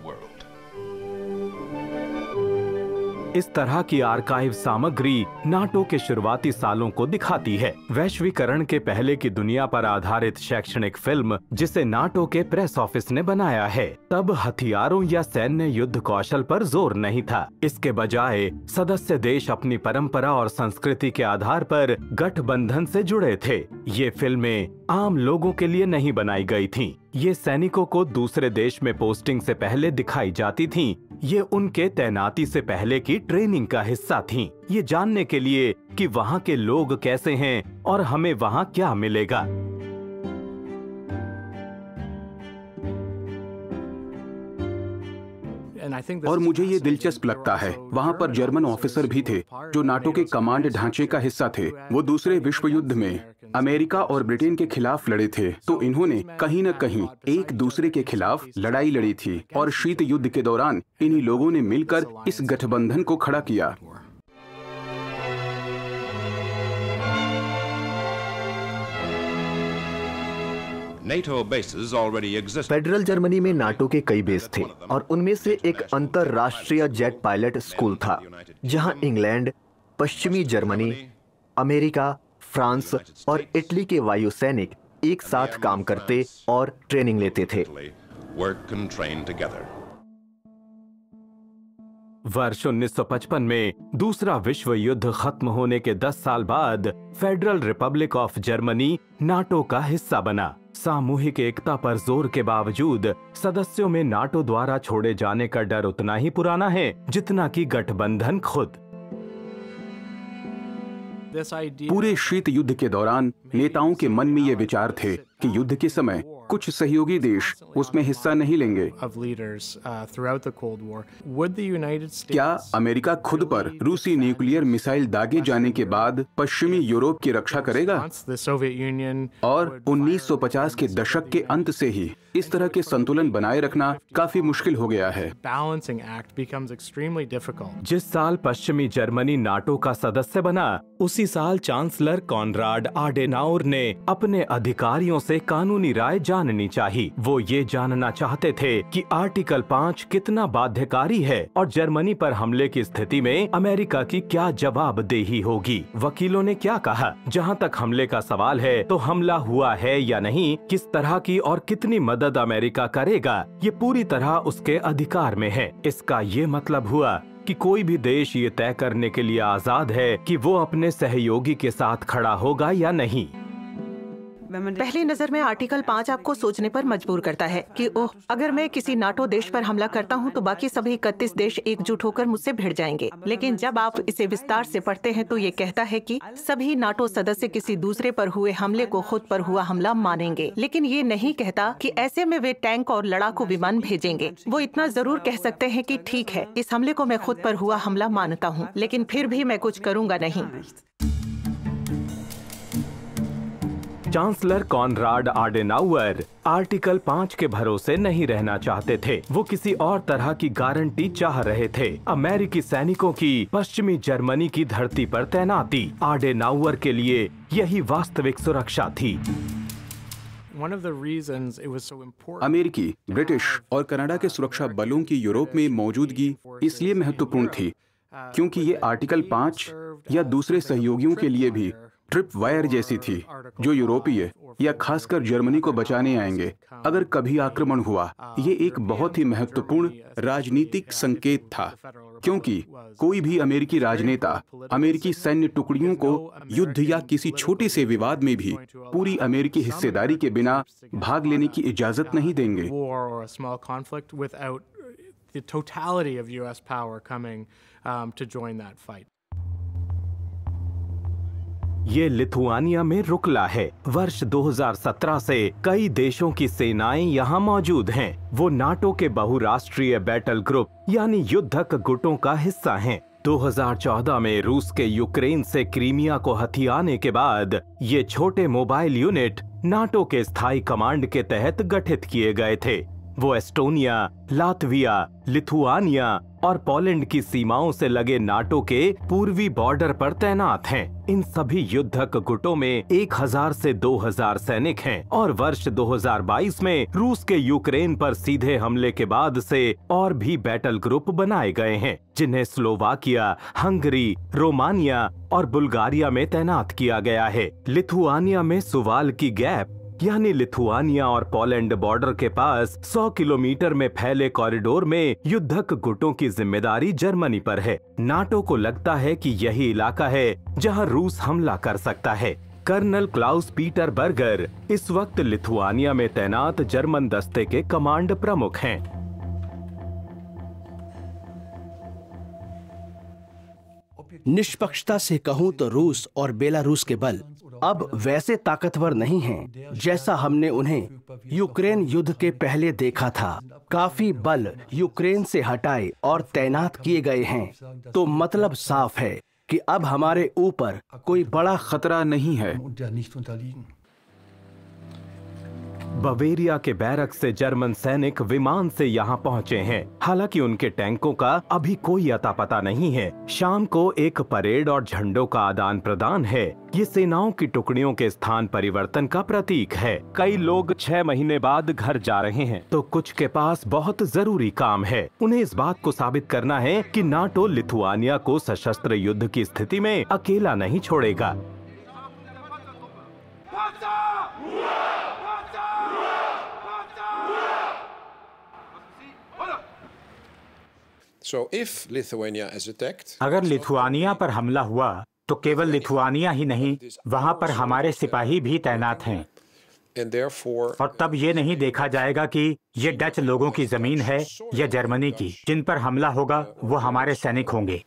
इस तरह की आर्काइव सामग्री नाटो के शुरुआती सालों को दिखाती है। वैश्वीकरण के पहले की दुनिया पर आधारित शैक्षणिक फिल्म जिसे नाटो के प्रेस ऑफिस ने बनाया है। तब हथियारों या सैन्य युद्ध कौशल पर जोर नहीं था। इसके बजाय सदस्य देश अपनी परंपरा और संस्कृति के आधार पर गठबंधन से जुड़े थे। ये फिल्में आम लोगों के लिए नहीं बनाई गई थीं। ये सैनिकों को दूसरे देश में पोस्टिंग से पहले दिखाई जाती थीं। ये उनके तैनाती से पहले की ट्रेनिंग का हिस्सा थीं, ये जानने के लिए कि वहाँ के लोग कैसे हैं और हमें वहाँ क्या मिलेगा। और मुझे ये दिलचस्प लगता है, वहाँ पर जर्मन ऑफिसर भी थे जो नाटो के कमांड ढांचे का हिस्सा थे। वो दूसरे विश्व युद्ध में अमेरिका और ब्रिटेन के खिलाफ लड़े थे, तो इन्होंने कहीं न कहीं एक दूसरे के खिलाफ लड़ाई लड़ी थी और शीत युद्ध के दौरान इन्हीं लोगों ने मिलकर इस गठबंधन को खड़ा किया। फेडरल जर्मनी में नाटो के कई बेस थे और उनमें से एक अंतरराष्ट्रीय जेट पायलट स्कूल था, जहां इंग्लैंड, पश्चिमी जर्मनी, अमेरिका, फ्रांस और इटली के वायु सैनिक एक साथ काम करते और ट्रेनिंग लेते थे। वर्ष 1955 में दूसरा विश्व युद्ध खत्म होने के 10 साल बाद Federal Republic of Germany NATO का हिस्सा बना। सामूहिक एकता पर जोर के बावजूद सदस्यों में नाटो द्वारा छोड़े जाने का डर उतना ही पुराना है जितना कि गठबंधन खुद। पूरे शीत युद्ध के दौरान नेताओं के मन में ये विचार थे कि युद्ध के समय कुछ सहयोगी देश उसमें हिस्सा नहीं लेंगे। क्या अमेरिका खुद पर रूसी न्यूक्लियर मिसाइल दागे जाने के बाद पश्चिमी यूरोप की रक्षा करेगा? और 1950 के दशक के अंत से ही इस तरह के संतुलन बनाए रखना काफी मुश्किल हो गया है। जिस साल पश्चिमी जर्मनी नाटो का सदस्य बना, उसी साल चांसलर कॉनराड आडेनाउर ने अपने अधिकारियों से कानूनी राय जाननी चाहिए। वो ये जानना चाहते थे कि आर्टिकल 5 कितना बाध्यकारी है और जर्मनी पर हमले की स्थिति में अमेरिका की क्या जवाबदेही होगी। वकीलों ने क्या कहा, जहाँ तक हमले का सवाल है तो हमला हुआ है या नहीं, किस तरह की और कितनी मदद अमेरिका करेगा, ये पूरी तरह उसके अधिकार में है। इसका ये मतलब हुआ कि कोई भी देश ये तय करने के लिए आजाद है कि वो अपने सहयोगी के साथ खड़ा होगा या नहीं। पहली नज़र में आर्टिकल 5 आपको सोचने पर मजबूर करता है कि ओह, अगर मैं किसी नाटो देश पर हमला करता हूं तो बाकी सभी 31 देश एकजुट होकर मुझसे भिड़ जाएंगे। लेकिन जब आप इसे विस्तार से पढ़ते हैं तो ये कहता है कि सभी नाटो सदस्य किसी दूसरे पर हुए हमले को खुद पर हुआ हमला मानेंगे, लेकिन ये नहीं कहता कि ऐसे में वे टैंक और लड़ाकू विमान भेजेंगे। वो इतना जरूर कह सकते हैं कि ठीक है, इस हमले को मैं खुद पर हुआ हमला मानता हूँ, लेकिन फिर भी मैं कुछ करूँगा नहीं। चांसलर कॉनराड आडेनाउअर आर्टिकल 5 के भरोसे नहीं रहना चाहते थे। वो किसी और तरह की गारंटी चाह रहे थे, अमेरिकी सैनिकों की पश्चिमी जर्मनी की धरती पर तैनाती। आडेनाउअर के लिए यही वास्तविक सुरक्षा थी। अमेरिकी, ब्रिटिश और कनाडा के सुरक्षा बलों की यूरोप में मौजूदगी इसलिए महत्वपूर्ण थी क्योंकि ये आर्टिकल 5 या दूसरे सहयोगियों के लिए भी ट्रिप वायर जैसी थी जो यूरोपीय या खासकर जर्मनी को बचाने आएंगे अगर कभी आक्रमण हुआ। ये एक बहुत ही महत्वपूर्ण राजनीतिक संकेत था क्योंकि कोई भी अमेरिकी राजनेता अमेरिकी सैन्य टुकड़ियों को युद्ध या किसी छोटे से विवाद में भी पूरी अमेरिकी हिस्सेदारी के बिना भाग लेने की इजाजत नहीं देंगे। ये लिथुआनिया में रुकला है। वर्ष 2017 से कई देशों की सेनाएं यहाँ मौजूद हैं। वो नाटो के बहुराष्ट्रीय बैटल ग्रुप यानी युद्धक गुटों का हिस्सा हैं। 2014 में रूस के यूक्रेन से क्रीमिया को हथियाने के बाद ये छोटे मोबाइल यूनिट नाटो के स्थायी कमांड के तहत गठित किए गए थे। वो एस्टोनिया, लातविया, लिथुआनिया और पोलैंड की सीमाओं से लगे नाटो के पूर्वी बॉर्डर पर तैनात हैं। इन सभी युद्धक गुटों में 1000 से 2000 सैनिक हैं और वर्ष 2022 में रूस के यूक्रेन पर सीधे हमले के बाद से और भी बैटल ग्रुप बनाए गए हैं, जिन्हें स्लोवाकिया, हंगरी, रोमानिया और बुल्गारिया में तैनात किया गया है। लिथुआनिया में सुवाल की गैप यानी लिथुआनिया और पोलैंड बॉर्डर के पास 100 किलोमीटर में फैले कॉरिडोर में युद्धक गुटों की जिम्मेदारी जर्मनी पर है। नाटो को लगता है कि यही इलाका है जहां रूस हमला कर सकता है। कर्नल क्लाउस पीटर बर्गर इस वक्त लिथुआनिया में तैनात जर्मन दस्ते के कमांड प्रमुख हैं। निष्पक्षता से कहूँ तो रूस और बेलारूस के बल अब वैसे ताकतवर नहीं हैं जैसा हमने उन्हें यूक्रेन युद्ध के पहले देखा था। काफी बल यूक्रेन से हटाए और तैनात किए गए हैं, तो मतलब साफ है कि अब हमारे ऊपर कोई बड़ा खतरा नहीं है। बवेरिया के बैरक से जर्मन सैनिक विमान से यहाँ पहुँचे हैं, हालांकि उनके टैंकों का अभी कोई अता पता नहीं है। शाम को एक परेड और झंडों का आदान प्रदान है। ये सेनाओं की टुकड़ियों के स्थान परिवर्तन का प्रतीक है। कई लोग 6 महीने बाद घर जा रहे हैं, तो कुछ के पास बहुत जरूरी काम है। उन्हें इस बात को साबित करना है कि नाटो लिथुआनिया को सशस्त्र युद्ध की स्थिति में अकेला नहीं छोड़ेगा। अगर लिथुआनिया पर हमला हुआ तो केवल लिथुआनिया ही नहीं, वहां पर हमारे सिपाही भी तैनात हैं, और तब ये नहीं देखा जाएगा कि ये डच लोगों की जमीन है या जर्मनी की। जिन पर हमला होगा वो हमारे सैनिक होंगे।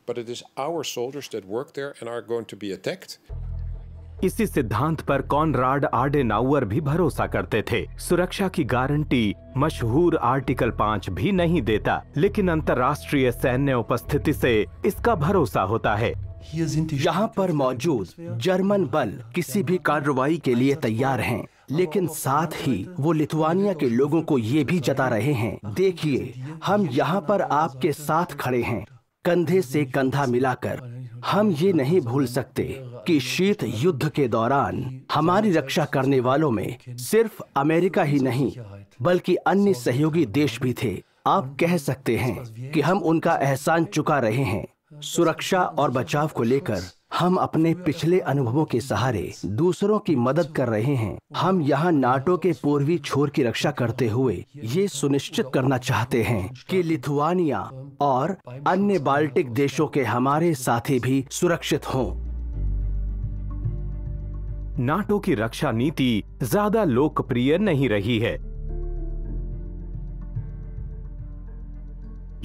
इसी सिद्धांत पर कॉनराड आडेनाउअर भी भरोसा करते थे। सुरक्षा की गारंटी मशहूर आर्टिकल 5 भी नहीं देता, लेकिन अंतर्राष्ट्रीय सैन्य उपस्थिति से इसका भरोसा होता है। यहाँ पर मौजूद जर्मन बल किसी भी कार्रवाई के लिए तैयार हैं, लेकिन साथ ही वो लिथुआनिया के लोगों को ये भी जता रहे हैं, देखिए हम यहाँ पर आपके साथ खड़े हैं, कंधे से कंधा मिलाकर। हम ये नहीं भूल सकते कि शीत युद्ध के दौरान हमारी रक्षा करने वालों में सिर्फ अमेरिका ही नहीं बल्कि अन्य सहयोगी देश भी थे। आप कह सकते हैं कि हम उनका एहसान चुका रहे हैं। सुरक्षा और बचाव को लेकर हम अपने पिछले अनुभवों के सहारे दूसरों की मदद कर रहे हैं। हम यहाँ नाटो के पूर्वी छोर की रक्षा करते हुए ये सुनिश्चित करना चाहते हैं कि लिथुआनिया और अन्य बाल्टिक देशों के हमारे साथी भी सुरक्षित हों। नाटो की रक्षा नीति ज्यादा लोकप्रिय नहीं रही है।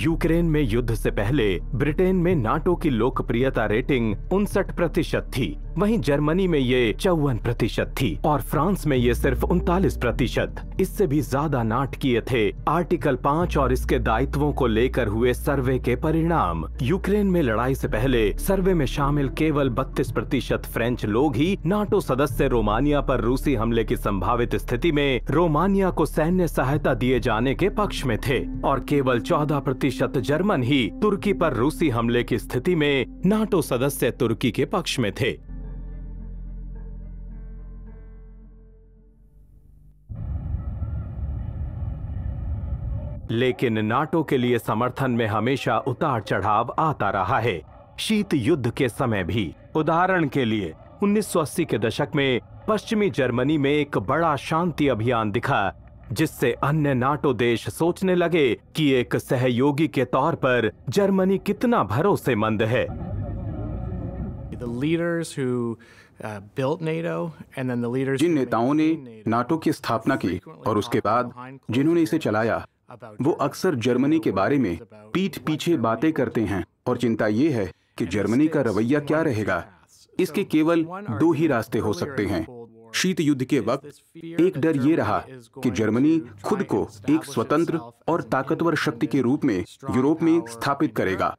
यूक्रेन में युद्ध से पहले ब्रिटेन में नाटो की लोकप्रियता रेटिंग 59% थी, वहीं जर्मनी में ये 54% थी और फ्रांस में ये सिर्फ 39%। इससे भी ज्यादा नाटकीय थे आर्टिकल 5 और इसके दायित्वों को लेकर हुए सर्वे के परिणाम। यूक्रेन में लड़ाई से पहले सर्वे में शामिल केवल 32% फ्रेंच लोग ही नाटो सदस्य रोमानिया पर रूसी हमले की संभावित स्थिति में रोमानिया को सैन्य सहायता दिए जाने के पक्ष में थे, और केवल 14% जर्मन ही तुर्की पर रूसी हमले की स्थिति में नाटो सदस्य तुर्की के पक्ष में थे। लेकिन नाटो के लिए समर्थन में हमेशा उतार चढ़ाव आता रहा है, शीत युद्ध के समय भी। उदाहरण के लिए 1980 के दशक में पश्चिमी जर्मनी में एक बड़ा शांति अभियान दिखा, जिससे अन्य नाटो देश सोचने लगे कि एक सहयोगी के तौर पर जर्मनी कितना भरोसेमंद है। जिन नेताओं ने नाटो की स्थापना की और उसके बाद जिन्होंने इसे चलाया, वो अक्सर जर्मनी के बारे में पीठ पीछे बातें करते हैं, और चिंता ये है कि जर्मनी का रवैया क्या रहेगा। इसके केवल 2 ही रास्ते हो सकते हैं। शीत युद्ध के वक्त एक डर ये रहा कि जर्मनी खुद को एक स्वतंत्र और ताकतवर शक्ति के रूप में यूरोप में स्थापित करेगा,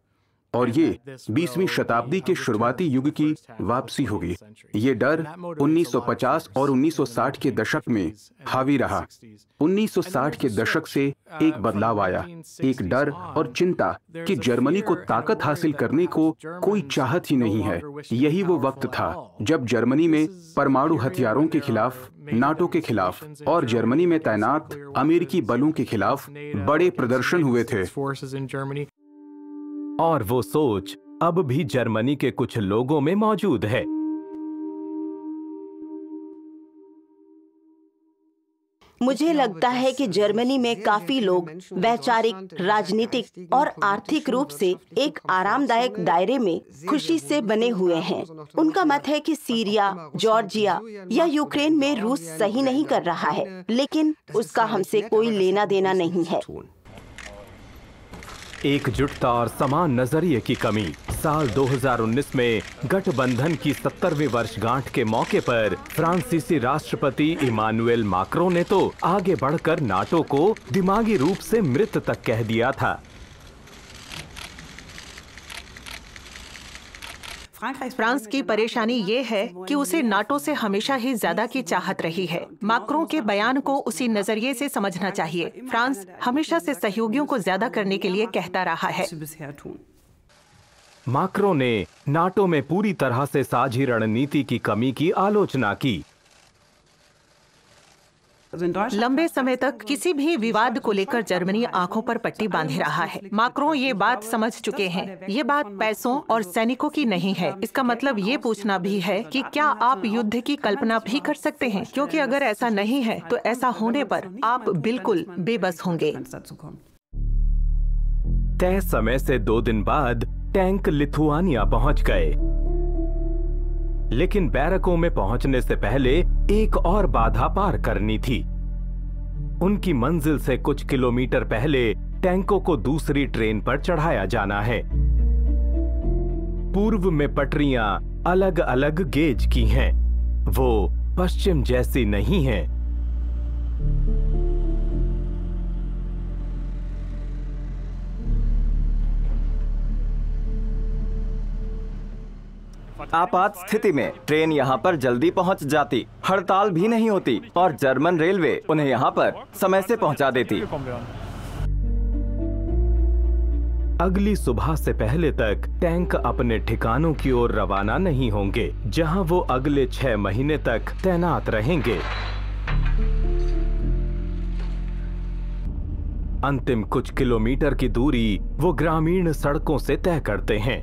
और ये 20वीं शताब्दी के शुरुआती युग की वापसी होगी। ये डर 1950 और 1960 के दशक में हावी रहा। 1960 के दशक से एक बदलाव आया, एक डर और चिंता कि जर्मनी को ताकत हासिल करने को कोई चाहत ही नहीं है। यही वो वक्त था जब जर्मनी में परमाणु हथियारों के खिलाफ, नाटो के खिलाफ और जर्मनी में तैनात अमेरिकी बलों के खिलाफ बड़े प्रदर्शन हुए थे, और वो सोच अब भी जर्मनी के कुछ लोगों में मौजूद है। मुझे लगता है कि जर्मनी में काफी लोग वैचारिक, राजनीतिक और आर्थिक रूप से एक आरामदायक दायरे में खुशी से बने हुए हैं। उनका मत है कि सीरिया, जॉर्जिया या यूक्रेन में रूस सही नहीं कर रहा है, लेकिन उसका हमसे कोई लेना देना नहीं है। एकजुटता और समान नजरिए की कमी। साल 2019 में गठबंधन की 70वीं वर्षगांठ के मौके पर फ्रांसीसी राष्ट्रपति इमानुएल मैक्रों ने तो आगे बढ़कर नाटो को दिमागी रूप से मृत तक कह दिया था। फ्रांस की परेशानी ये है कि उसे नाटो से हमेशा ही ज्यादा की चाहत रही है। मैक्रों के बयान को उसी नजरिए से समझना चाहिए। फ्रांस हमेशा से सहयोगियों को ज्यादा करने के लिए कहता रहा है। मैक्रों ने नाटो में पूरी तरह से साझी रणनीति की कमी की आलोचना की। लंबे समय तक किसी भी विवाद को लेकर जर्मनी आंखों पर पट्टी बांधे रहा है। मैक्रों ये बात समझ चुके हैं। ये बात पैसों और सैनिकों की नहीं है। इसका मतलब ये पूछना भी है कि क्या आप युद्ध की कल्पना भी कर सकते हैं, क्योंकि अगर ऐसा नहीं है तो ऐसा होने पर आप बिल्कुल बेबस होंगे। तय समय से 2 दिन बाद टैंक लिथुआनिया पहुँच गए, लेकिन बैरकों में पहुंचने से पहले एक और बाधा पार करनी थी। उनकी मंजिल से कुछ किलोमीटर पहले टैंकों को दूसरी ट्रेन पर चढ़ाया जाना है। पूर्व में पटरियां अलग अलग गेज की हैं, वो पश्चिम जैसी नहीं है। आपात स्थिति में ट्रेन यहाँ पर जल्दी पहुँच जाती, हड़ताल भी नहीं होती और जर्मन रेलवे उन्हें यहाँ पर समय से पहुँचा देती। अगली सुबह से पहले तक टैंक अपने ठिकानों की ओर रवाना नहीं होंगे, जहाँ वो अगले 6 महीने तक तैनात रहेंगे। अंतिम कुछ किलोमीटर की दूरी वो ग्रामीण सड़कों से तय करते हैं।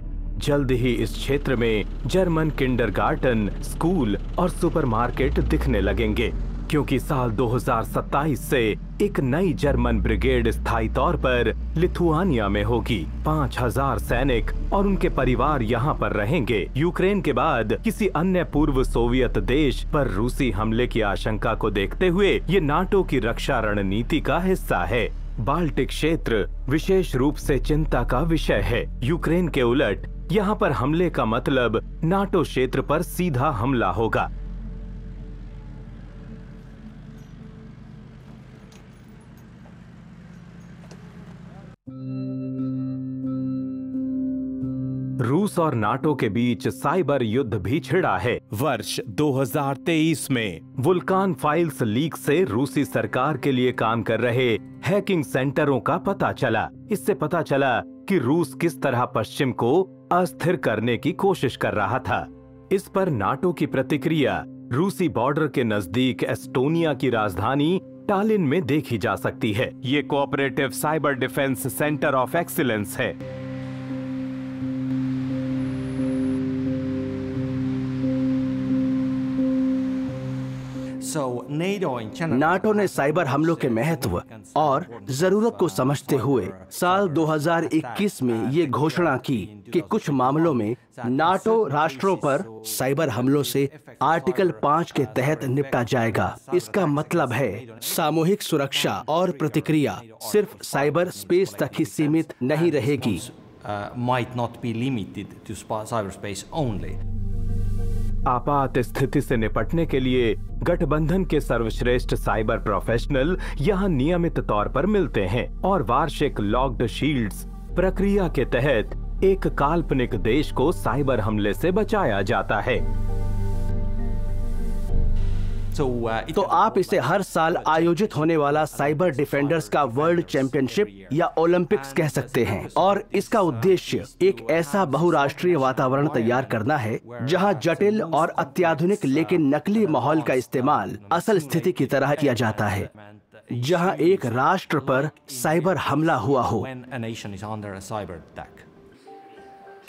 जल्द ही इस क्षेत्र में जर्मन किंडरगार्टन, स्कूल और सुपरमार्केट दिखने लगेंगे, क्योंकि साल 2027 से एक नई जर्मन ब्रिगेड स्थायी तौर पर लिथुआनिया में होगी। 5000 सैनिक और उनके परिवार यहाँ पर रहेंगे। यूक्रेन के बाद किसी अन्य पूर्व सोवियत देश पर रूसी हमले की आशंका को देखते हुए ये नाटो की रक्षा रणनीति का हिस्सा है। बाल्टिक क्षेत्र विशेष रूप से चिंता का विषय है। यूक्रेन के उलट यहाँ पर हमले का मतलब नाटो क्षेत्र पर सीधा हमला होगा। रूस और नाटो के बीच साइबर युद्ध भी छिड़ा है। वर्ष 2023 में वुल्कान फाइल्स लीक से रूसी सरकार के लिए काम कर रहे हैकिंग सेंटरों का पता चला। इससे पता चला कि रूस किस तरह पश्चिम को अस्थिर करने की कोशिश कर रहा था। इस पर नाटो की प्रतिक्रिया रूसी बॉर्डर के नजदीक एस्टोनिया की राजधानी टालिन में देखी जा सकती है। ये cooperative cyber defence centre of excellence है। नाटो ने साइबर हमलों के महत्व और जरूरत को समझते हुए साल 2021 में ये घोषणा की कि कुछ मामलों में नाटो राष्ट्रों पर साइबर हमलों से आर्टिकल 5 के तहत निपटा जाएगा। इसका मतलब है सामूहिक सुरक्षा और प्रतिक्रिया सिर्फ साइबर स्पेस तक ही सीमित नहीं रहेगी। आपात स्थिति से निपटने के लिए गठबंधन के सर्वश्रेष्ठ साइबर प्रोफेशनल यहाँ नियमित तौर पर मिलते हैं और वार्षिक लॉक्ड शील्ड्स प्रक्रिया के तहत एक काल्पनिक देश को साइबर हमले से बचाया जाता है। तो आप इसे हर साल आयोजित होने वाला साइबर डिफेंडर्स का वर्ल्ड चैंपियनशिप या ओलंपिक्स कह सकते हैं, और इसका उद्देश्य एक ऐसा बहुराष्ट्रीय वातावरण तैयार करना है जहां जटिल और अत्याधुनिक लेकिन नकली माहौल का इस्तेमाल असल स्थिति की तरह किया जाता है, जहां एक राष्ट्र पर साइबर हमला हुआ हो।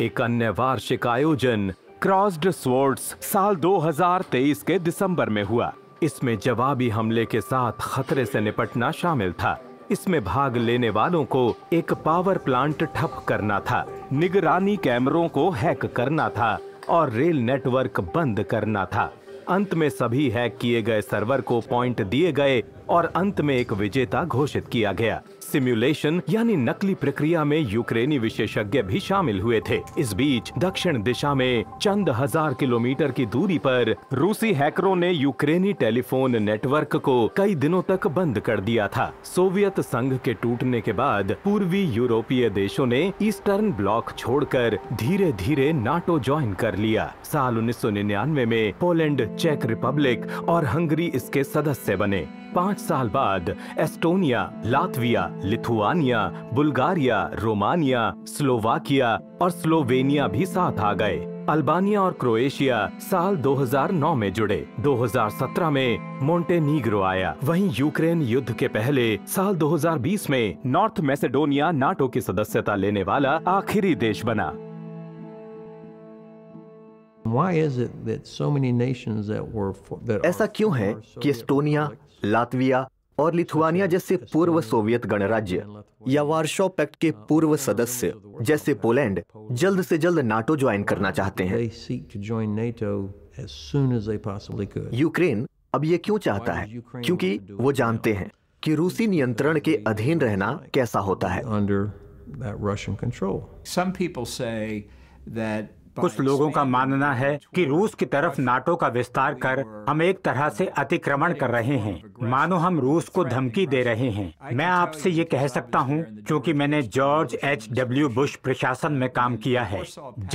एक अन्य वार्षिक आयोजन क्रॉस्ड स्वॉर्ड्स साल 2023 के दिसंबर में हुआ। इसमें जवाबी हमले के साथ खतरे से निपटना शामिल था। इसमें भाग लेने वालों को एक पावर प्लांट ठप करना था, निगरानी कैमरों को हैक करना था और रेल नेटवर्क बंद करना था। अंत में सभी हैक किए गए सर्वर को पॉइंट दिए गए और अंत में एक विजेता घोषित किया गया। सिमुलेशन यानी नकली प्रक्रिया में यूक्रेनी विशेषज्ञ भी शामिल हुए थे। इस बीच दक्षिण दिशा में चंद हजार किलोमीटर की दूरी पर रूसी हैकरों ने यूक्रेनी टेलीफोन नेटवर्क को कई दिनों तक बंद कर दिया था। सोवियत संघ के टूटने के बाद पूर्वी यूरोपीय देशों ने ईस्टर्न ब्लॉक छोड़कर धीरे धीरे नाटो ज्वाइन कर लिया। साल 1999 में पोलैंड, चेक रिपब्लिक और हंगरी इसके सदस्य बने। 5 साल बाद Estonia, Latvia, Lithuania, Bulgaria, Romania, स्लोवाकिया और स्लोवेनिया भी साथ आ गए। अल्बानिया और क्रोएशिया साल 2009 में जुड़े। 2017 में मोंटेनीग्रो आया। वहीं यूक्रेन युद्ध के पहले साल 2020 में नॉर्थ मैसेडोनिया नाटो की सदस्यता लेने वाला आखिरी देश बना। ऐसा क्यों है कि एस्टोनिया, लातविया और लिथुआनिया जैसे पूर्व सोवियत गणराज्य या वारसॉ पैक्ट के पूर्व सदस्य जैसे पोलैंड जल्द से जल्द नाटो ज्वाइन करना चाहते हैं? यूक्रेन अब ये क्यों चाहता है? क्योंकि वो जानते हैं कि रूसी नियंत्रण के अधीन रहना कैसा होता है। कुछ लोगों का मानना है कि रूस की तरफ नाटो का विस्तार कर हम एक तरह से अतिक्रमण कर रहे हैं, मानो हम रूस को धमकी दे रहे हैं। मैं आपसे ये कह सकता हूँ क्योंकि मैंने जॉर्ज H.W. बुश प्रशासन में काम किया है।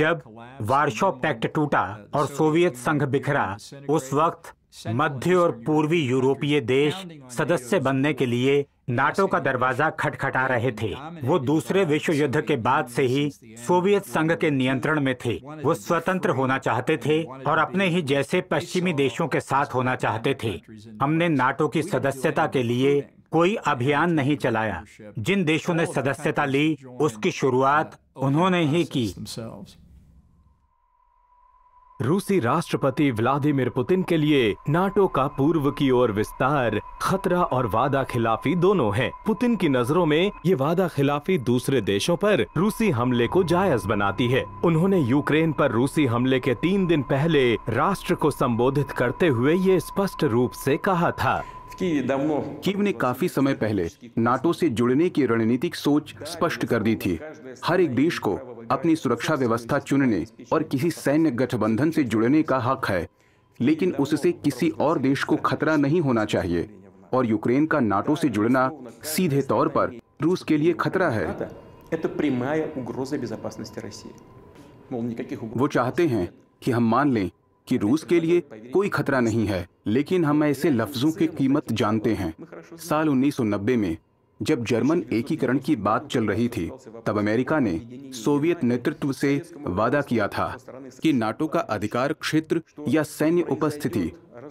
जब वारसॉ पैक्ट टूटा और सोवियत संघ बिखरा, उस वक्त मध्य और पूर्वी यूरोपीय देश सदस्य बनने के लिए नाटो का दरवाजा खटखटा रहे थे। वो दूसरे विश्व युद्ध के बाद से ही सोवियत संघ के नियंत्रण में थे। वो स्वतंत्र होना चाहते थे और अपने ही जैसे पश्चिमी देशों के साथ होना चाहते थे। हमने नाटो की सदस्यता के लिए कोई अभियान नहीं चलाया। जिन देशों ने सदस्यता ली, उसकी शुरुआत उन्होंने ही की। रूसी राष्ट्रपति व्लादिमीर पुतिन के लिए नाटो का पूर्व की ओर विस्तार खतरा और वादा खिलाफी दोनों है। पुतिन की नजरों में ये वादा खिलाफी दूसरे देशों पर रूसी हमले को जायज बनाती है। उन्होंने यूक्रेन पर रूसी हमले के 3 दिन पहले राष्ट्र को संबोधित करते हुए ये स्पष्ट रूप से कहा था कीव ने काफी समय पहले नाटो से जुड़ने की रणनीतिक सोच स्पष्ट कर दी थी। हर एक देश को अपनी सुरक्षा व्यवस्था चुनने और किसी सैन्य गठबंधन से जुड़ने का हक है, लेकिन उससे किसी और देश को खतरा नहीं होना चाहिए। और यूक्रेन का नाटो से जुड़ना सीधे तौर पर रूस के लिए खतरा है। वो चाहते हैं कि हम मान लें कि रूस के लिए कोई खतरा नहीं है, लेकिन हम ऐसे लफ्जों की कीमत जानते हैं। साल 1990 में जब जर्मन एकीकरण की बात चल रही थी, तब अमेरिका ने सोवियत नेतृत्व से वादा किया था कि नाटो का अधिकार क्षेत्र या सैन्य उपस्थिति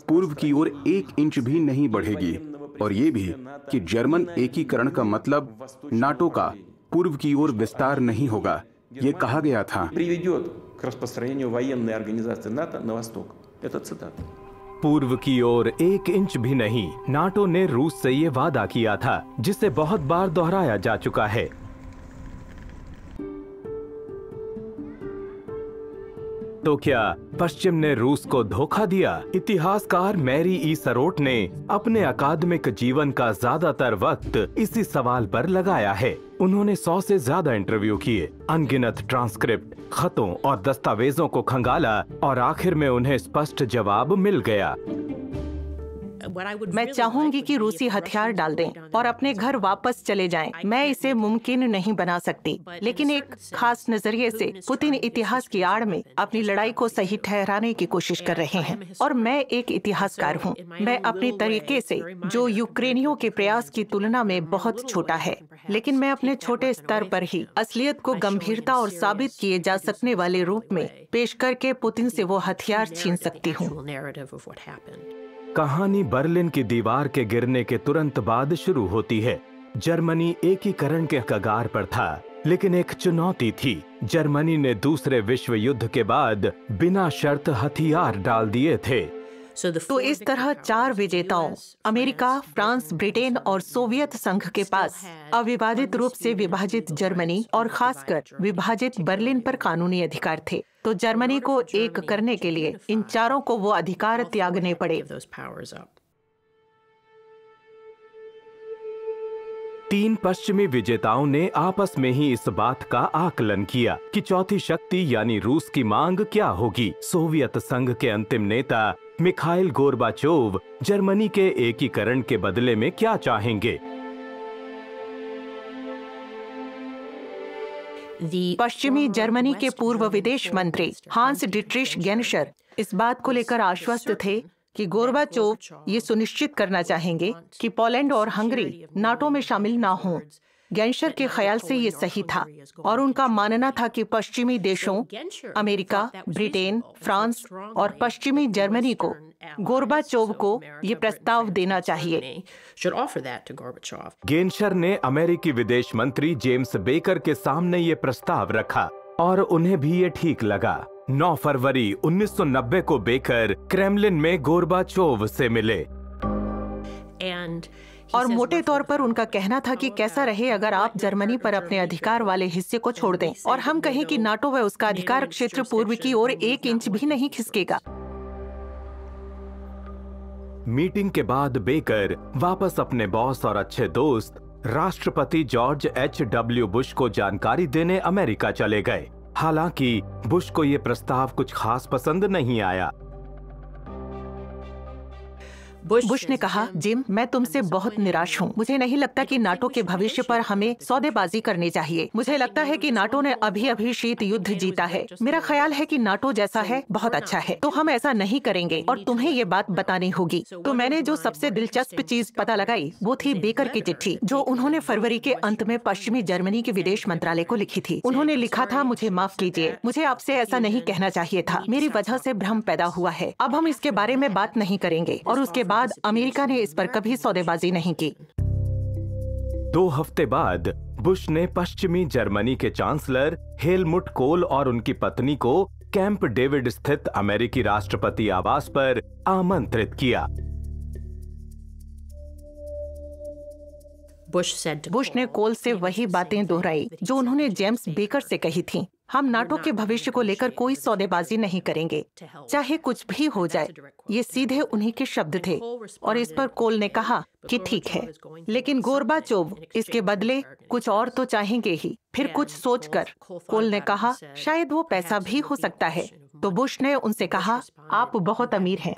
पूर्व की ओर 1 इंच भी नहीं बढ़ेगी, और ये भी कि जर्मन एकीकरण का मतलब नाटो का पूर्व की ओर विस्तार नहीं होगा, ये कहा गया था। पूर्व की ओर 1 इंच भी नहीं, नाटो ने रूस से ये वादा किया था, जिसे बहुत बार दोहराया जा चुका है। तो क्या पश्चिम ने रूस को धोखा दिया? इतिहासकार मैरी ई सरोट ने अपने अकादमिक जीवन का ज्यादातर वक्त इसी सवाल पर लगाया है। उन्होंने 100 से ज्यादा इंटरव्यू किए, अनगिनत ट्रांसक्रिप्ट, खतों और दस्तावेजों को खंगाला और आखिर में उन्हें स्पष्ट जवाब मिल गया। मैं चाहूंगी कि रूसी हथियार डाल दें और अपने घर वापस चले जाएं। मैं इसे मुमकिन नहीं बना सकती, लेकिन एक खास नजरिए से पुतिन इतिहास की आड़ में अपनी लड़ाई को सही ठहराने की कोशिश कर रहे हैं, और मैं एक इतिहासकार हूं। मैं अपने तरीके से, जो यूक्रेनियों के प्रयास की तुलना में बहुत छोटा है, लेकिन मैं अपने छोटे स्तर पर ही असलियत को गंभीरता और साबित किए जा सकने वाले रूप में पेश करके पुतिन से वो हथियार छीन सकती हूँ। कहानी बर्लिन की दीवार के गिरने के तुरंत बाद शुरू होती है। जर्मनी एकीकरण के कगार पर था, लेकिन एक चुनौती थी। जर्मनी ने दूसरे विश्व युद्ध के बाद बिना शर्त हथियार डाल दिए थे। तो इस तरह 4 विजेताओं अमेरिका, फ्रांस, ब्रिटेन और सोवियत संघ के पास अविवादित रूप से विभाजित जर्मनी और खासकर विभाजित बर्लिन पर कानूनी अधिकार थे। तो जर्मनी को एक करने के लिए इन चारों को वो अधिकार त्यागने पड़े। तीन पश्चिमी विजेताओं ने आपस में ही इस बात का आकलन किया कि चौथी शक्ति यानी रूस की मांग क्या होगी। सोवियत संघ के अंतिम नेता मिखाइल गोरबाचोव जर्मनी के एकीकरण के बदले में क्या चाहेंगे। पश्चिमी जर्मनी के पूर्व विदेश मंत्री हांस डिट्रिश गेनशर इस बात को लेकर आश्वस्त थे कि गोरबाचोव ये सुनिश्चित करना चाहेंगे कि पोलैंड और हंगरी नाटो में शामिल ना हों। गेनशर के ख्याल से ये सही था और उनका मानना था कि पश्चिमी देशों अमेरिका, ब्रिटेन, फ्रांस और पश्चिमी जर्मनी को गोरबाचोव को ये प्रस्ताव देना चाहिए। गेनशर ने अमेरिकी विदेश मंत्री जेम्स बेकर के सामने ये प्रस्ताव रखा और उन्हें भी ये ठीक लगा। 9 फरवरी 1990 को बेकर क्रेमलिन में गोरबाचोव से मिले और मोटे तौर पर उनका कहना था कि कैसा रहे अगर आप जर्मनी पर अपने अधिकार वाले हिस्से को छोड़ दें और हम कहें कि नाटो व उसका अधिकार क्षेत्र पूर्व की ओर 1 इंच भी नहीं खिसकेगा। मीटिंग के बाद बेकर वापस अपने बॉस और अच्छे दोस्त राष्ट्रपति जॉर्ज H.W. बुश को जानकारी देने अमेरिका चले गए। हालांकि बुश को ये प्रस्ताव कुछ खास पसंद नहीं आया। बुश ने कहा, जिम, मैं तुमसे बहुत निराश हूँ। मुझे नहीं लगता कि नाटो के भविष्य पर हमें सौदेबाजी करनी चाहिए। मुझे लगता है कि नाटो ने अभी शीत युद्ध जीता है। मेरा ख्याल है कि नाटो जैसा है बहुत अच्छा है, तो हम ऐसा नहीं करेंगे और तुम्हें ये बात बतानी होगी। तो मैंने जो सबसे दिलचस्प चीज पता लगाई वो थी बेकर की चिट्ठी जो उन्होंने फरवरी के अंत में पश्चिमी जर्मनी के विदेश मंत्रालय को लिखी थी। उन्होंने लिखा था, मुझे माफ कीजिए, मुझे आपसे ऐसा नहीं कहना चाहिए था, मेरी वजह से भ्रम पैदा हुआ है। अब हम इसके बारे में बात नहीं करेंगे और उसके बाद अमेरिका ने इस पर कभी सौदेबाजी नहीं की। 2 हफ्ते बाद बुश ने पश्चिमी जर्मनी के चांसलर हेलमुट कोल और उनकी पत्नी को कैंप डेविड स्थित अमेरिकी राष्ट्रपति आवास पर आमंत्रित किया। बुश ने कोल से वही बातें दोहराई जो उन्होंने जेम्स बेकर से कही थीं। हम नाटो के भविष्य को लेकर कोई सौदेबाजी नहीं करेंगे, चाहे कुछ भी हो जाए। ये सीधे उन्हीं के शब्द थे और इस पर कोल ने कहा कि ठीक है, लेकिन गोरबाचोव इसके बदले कुछ और तो चाहेंगे ही। फिर कुछ सोचकर कोल ने कहा, शायद वो पैसा भी हो सकता है। तो बुश ने उनसे कहा, आप बहुत अमीर हैं।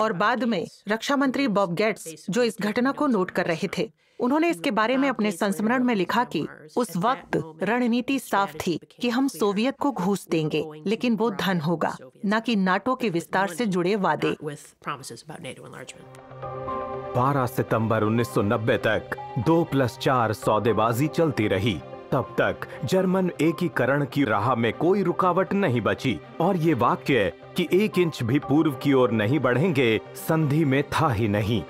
और बाद में रक्षा मंत्री बॉब गेट्स जो इस घटना को नोट कर रहे थे, उन्होंने इसके बारे में अपने संस्मरण में लिखा कि उस वक्त रणनीति साफ थी कि हम सोवियत को घूस देंगे, लेकिन वो धन होगा, न कि नाटो के विस्तार से जुड़े वादे। 12 सितंबर 1990 तक 2+4 सौदेबाजी चलती रही। तब तक जर्मन एकीकरण की राह में कोई रुकावट नहीं बची और ये वाक्य कि 1 इंच भी पूर्व की ओर नहीं बढ़ेंगे संधि में था ही नहीं।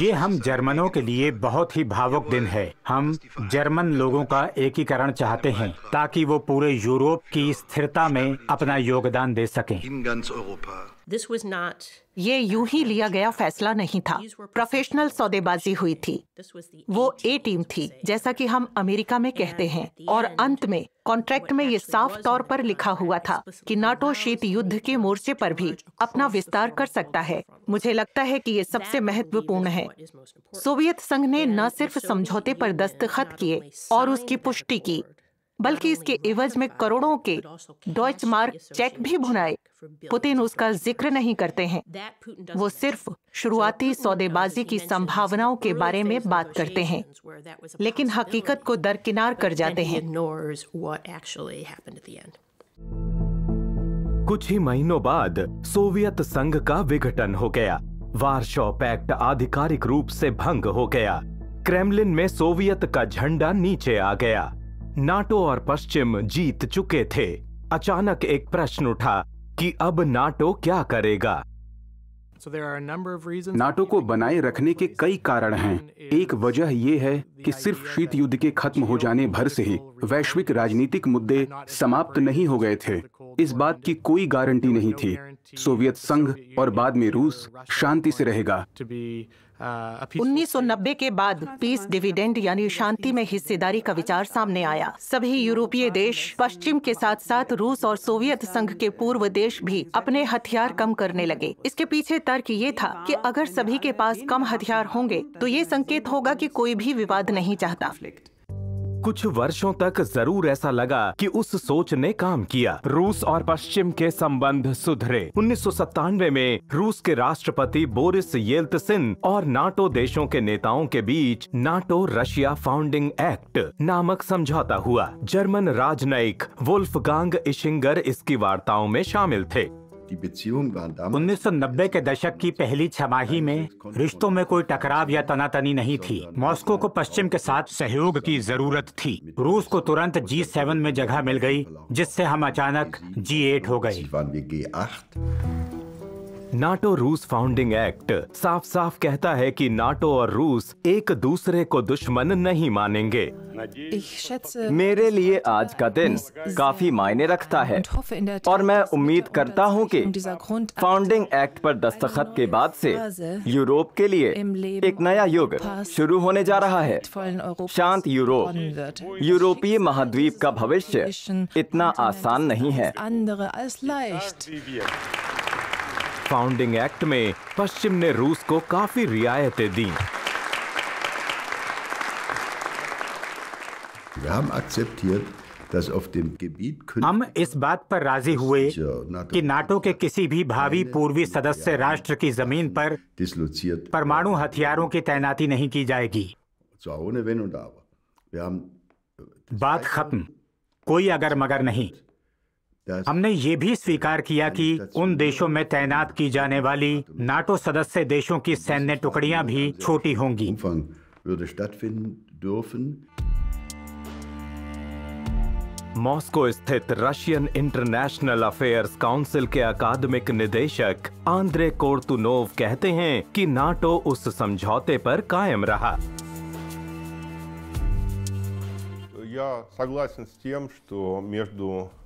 ये हम जर्मनों के लिए बहुत ही भावुक दिन है। हम जर्मन लोगों का एकीकरण चाहते हैं ताकि वो पूरे यूरोप की स्थिरता में अपना योगदान दे सकें। ये यूं ही लिया गया फैसला नहीं था, प्रोफेशनल सौदेबाजी हुई थी। वो ए टीम थी, जैसा कि हम अमेरिका में कहते हैं, और अंत में कॉन्ट्रैक्ट में ये साफ तौर पर लिखा हुआ था कि नाटो शीत युद्ध के मोर्चे पर भी अपना विस्तार कर सकता है। मुझे लगता है कि ये सबसे महत्वपूर्ण है। सोवियत संघ ने न सिर्फ समझौते पर दस्तखत किए और उसकी पुष्टि की, बल्कि इसके एवज में करोड़ों के डॉयच मार्क चेक भी भुनाए। पुतिन उसका जिक्र नहीं करते हैं, वो सिर्फ शुरुआती सौदेबाजी की संभावनाओं के बारे में बात करते हैं, लेकिन हकीकत को दरकिनार कर जाते हैं। कुछ ही महीनों बाद सोवियत संघ का विघटन हो गया। वारसॉ पैक्ट आधिकारिक रूप से भंग हो गया। क्रेमलिन में सोवियत का झंडा नीचे आ गया। नाटो और पश्चिम जीत चुके थे। अचानक एक प्रश्न उठा कि अब नाटो क्या करेगा। नाटो को बनाए रखने के कई कारण हैं। एक वजह यह है कि सिर्फ शीत युद्ध के खत्म हो जाने भर से ही वैश्विक राजनीतिक मुद्दे समाप्त नहीं हो गए थे। इस बात की कोई गारंटी नहीं थी सोवियत संघ और बाद में रूस शांति से रहेगा। 1990 के बाद पीस डिविडेंड यानी शांति में हिस्सेदारी का विचार सामने आया। सभी यूरोपीय देश पश्चिम के साथ साथ रूस और सोवियत संघ के पूर्व देश भी अपने हथियार कम करने लगे। इसके पीछे तर्क ये था कि अगर सभी के पास कम हथियार होंगे तो ये संकेत होगा कि कोई भी विवाद नहीं चाहता। कुछ वर्षों तक जरूर ऐसा लगा कि उस सोच ने काम किया। रूस और पश्चिम के संबंध सुधरे। 1997 में रूस के राष्ट्रपति बोरिस येल्त्सिन और नाटो देशों के नेताओं के बीच नाटो रशिया फाउंडिंग एक्ट नामक समझौता हुआ। जर्मन राजनयिक वोल्फगांग इशिंगर इसकी वार्ताओं में शामिल थे। 1990 के दशक की पहली छमाही में रिश्तों में कोई टकराव या तनातनी नहीं थी। मॉस्को को पश्चिम के साथ सहयोग की जरूरत थी। रूस को तुरंत G7 में जगह मिल गई, जिससे हम अचानक G8 हो गए। नाटो रूस फाउंडिंग एक्ट साफ साफ कहता है कि नाटो और रूस एक दूसरे को दुश्मन नहीं मानेंगे। मेरे लिए आज का दिन काफी मायने रखता है और मैं उम्मीद करता हूँ कि फाउंडिंग एक्ट पर दस्तखत के बाद से यूरोप के लिए एक नया युग शुरू होने जा रहा है। शांत यूरोप, यूरोपीय महाद्वीप का भविष्य इतना आसान नहीं है। फाउंडिंग एक्ट में पश्चिम ने रूस को काफी रियायतें दी। हम इस बात पर राजी हुए कि नाटो के किसी भी भावी पूर्वी सदस्य राष्ट्र की जमीन पर परमाणु हथियारों की तैनाती नहीं की जाएगी। बात खत्म, कोई अगर मगर नहीं। हमने ये भी स्वीकार किया कि उन देशों में तैनात की जाने वाली नाटो सदस्य देशों की सैन्य टुकड़ियां भी छोटी होंगी। मॉस्को स्थित रशियन इंटरनेशनल अफेयर्स काउंसिल के अकादमिक निदेशक आंद्रे कोर्तुनोव कहते हैं कि नाटो उस समझौते पर कायम रहा।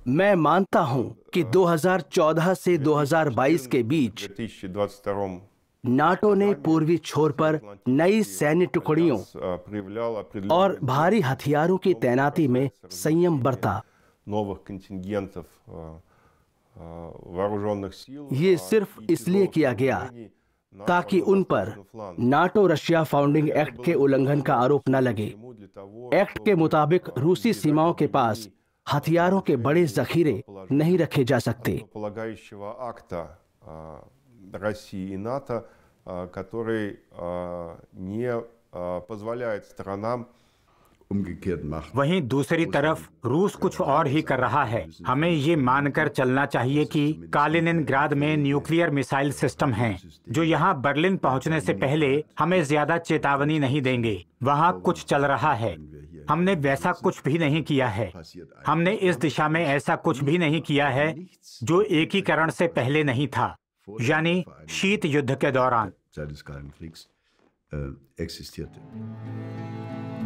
मैं मानता हूं कि 2014 से 2022 के बीच नाटो ने पूर्वी छोर पर नई सैन्य टुकड़ियों और भारी हथियारों की तैनाती में संयम बरता। ये सिर्फ इसलिए किया गया ताकि उन पर नाटो रशिया फाउंडिंग एक्ट के उल्लंघन का आरोप न लगे। एक्ट के मुताबिक रूसी सीमाओं के पास हथियारों के बड़े जखीरे नहीं रखे जा सकते। वहीं दूसरी तरफ रूस कुछ और ही कर रहा है। हमें ये मानकर चलना चाहिए कि कालिनिनग्राद में न्यूक्लियर मिसाइल सिस्टम हैं, जो यहाँ बर्लिन पहुँचने से पहले हमें ज्यादा चेतावनी नहीं देंगे। वहाँ कुछ चल रहा है। हमने वैसा कुछ भी नहीं किया है। हमने इस दिशा में ऐसा कुछ भी नहीं किया है जो एकीकरण से पहले नहीं था, यानी शीत युद्ध के दौरान।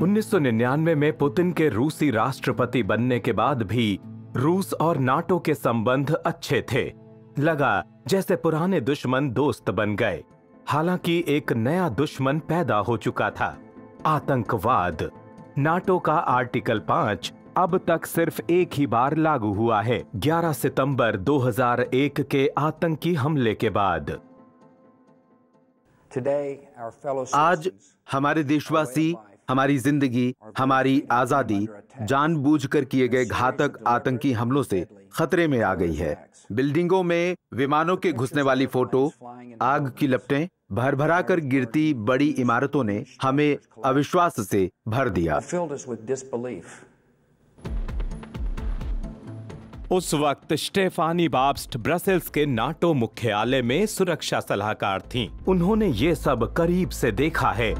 1999 में पुतिन के रूसी राष्ट्रपति बनने के बाद भी रूस और नाटो के संबंध अच्छे थे। लगा जैसे पुराने दुश्मन दोस्त बन गए। हालांकि एक नया दुश्मन पैदा हो चुका था, आतंकवाद। नाटो का आर्टिकल 5 अब तक सिर्फ एक ही बार लागू हुआ है, 11 सितंबर 2001 के आतंकी हमले के बाद। आज हमारे देशवासी हमारी जिंदगी, हमारी आज़ादी जानबूझकर किए गए घातक आतंकी हमलों से खतरे में आ गई है। बिल्डिंगों में विमानों के घुसने वाली फोटो, आग की लपटें, भरभरा कर गिरती बड़ी इमारतों ने हमें अविश्वास से भर दिया। उस वक्त स्टेफानी बाब्स्ट ब्रसेल्स के नाटो मुख्यालय में सुरक्षा सलाहकार थीं। उन्होंने ये सब करीब से देखा है।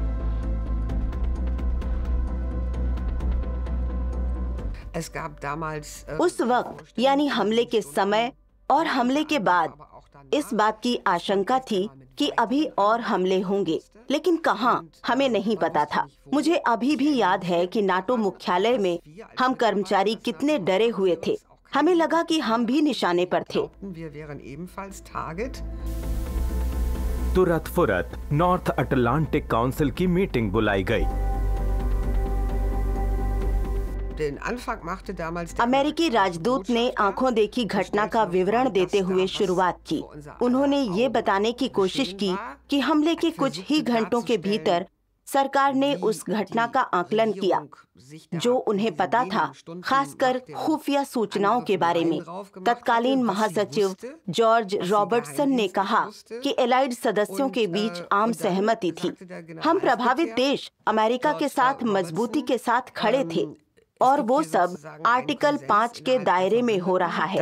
उस वक्त यानी हमले के समय और हमले के बाद इस बात की आशंका थी कि अभी और हमले होंगे, लेकिन कहाँ हमें नहीं पता था। मुझे अभी भी याद है कि नाटो मुख्यालय में हम कर्मचारी कितने डरे हुए थे। हमें लगा कि हम भी निशाने पर थे। तुरंत फुरत नॉर्थ अटलांटिक काउंसिल की मीटिंग बुलाई गई। अमेरिकी राजदूत ने आंखों देखी घटना का विवरण देते हुए शुरुआत की। उन्होंने ये बताने की कोशिश की कि हमले के कुछ ही घंटों के भीतर सरकार ने उस घटना का आकलन किया जो उन्हें पता था, खासकर खुफिया सूचनाओं के बारे में। तत्कालीन महासचिव जॉर्ज रॉबर्टसन ने कहा कि एलाइड सदस्यों के बीच आम सहमति थी। हम प्रभावित देश अमेरिका के साथ मजबूती के साथ खड़े थे और वो सब आर्टिकल 5 के दायरे में हो रहा है।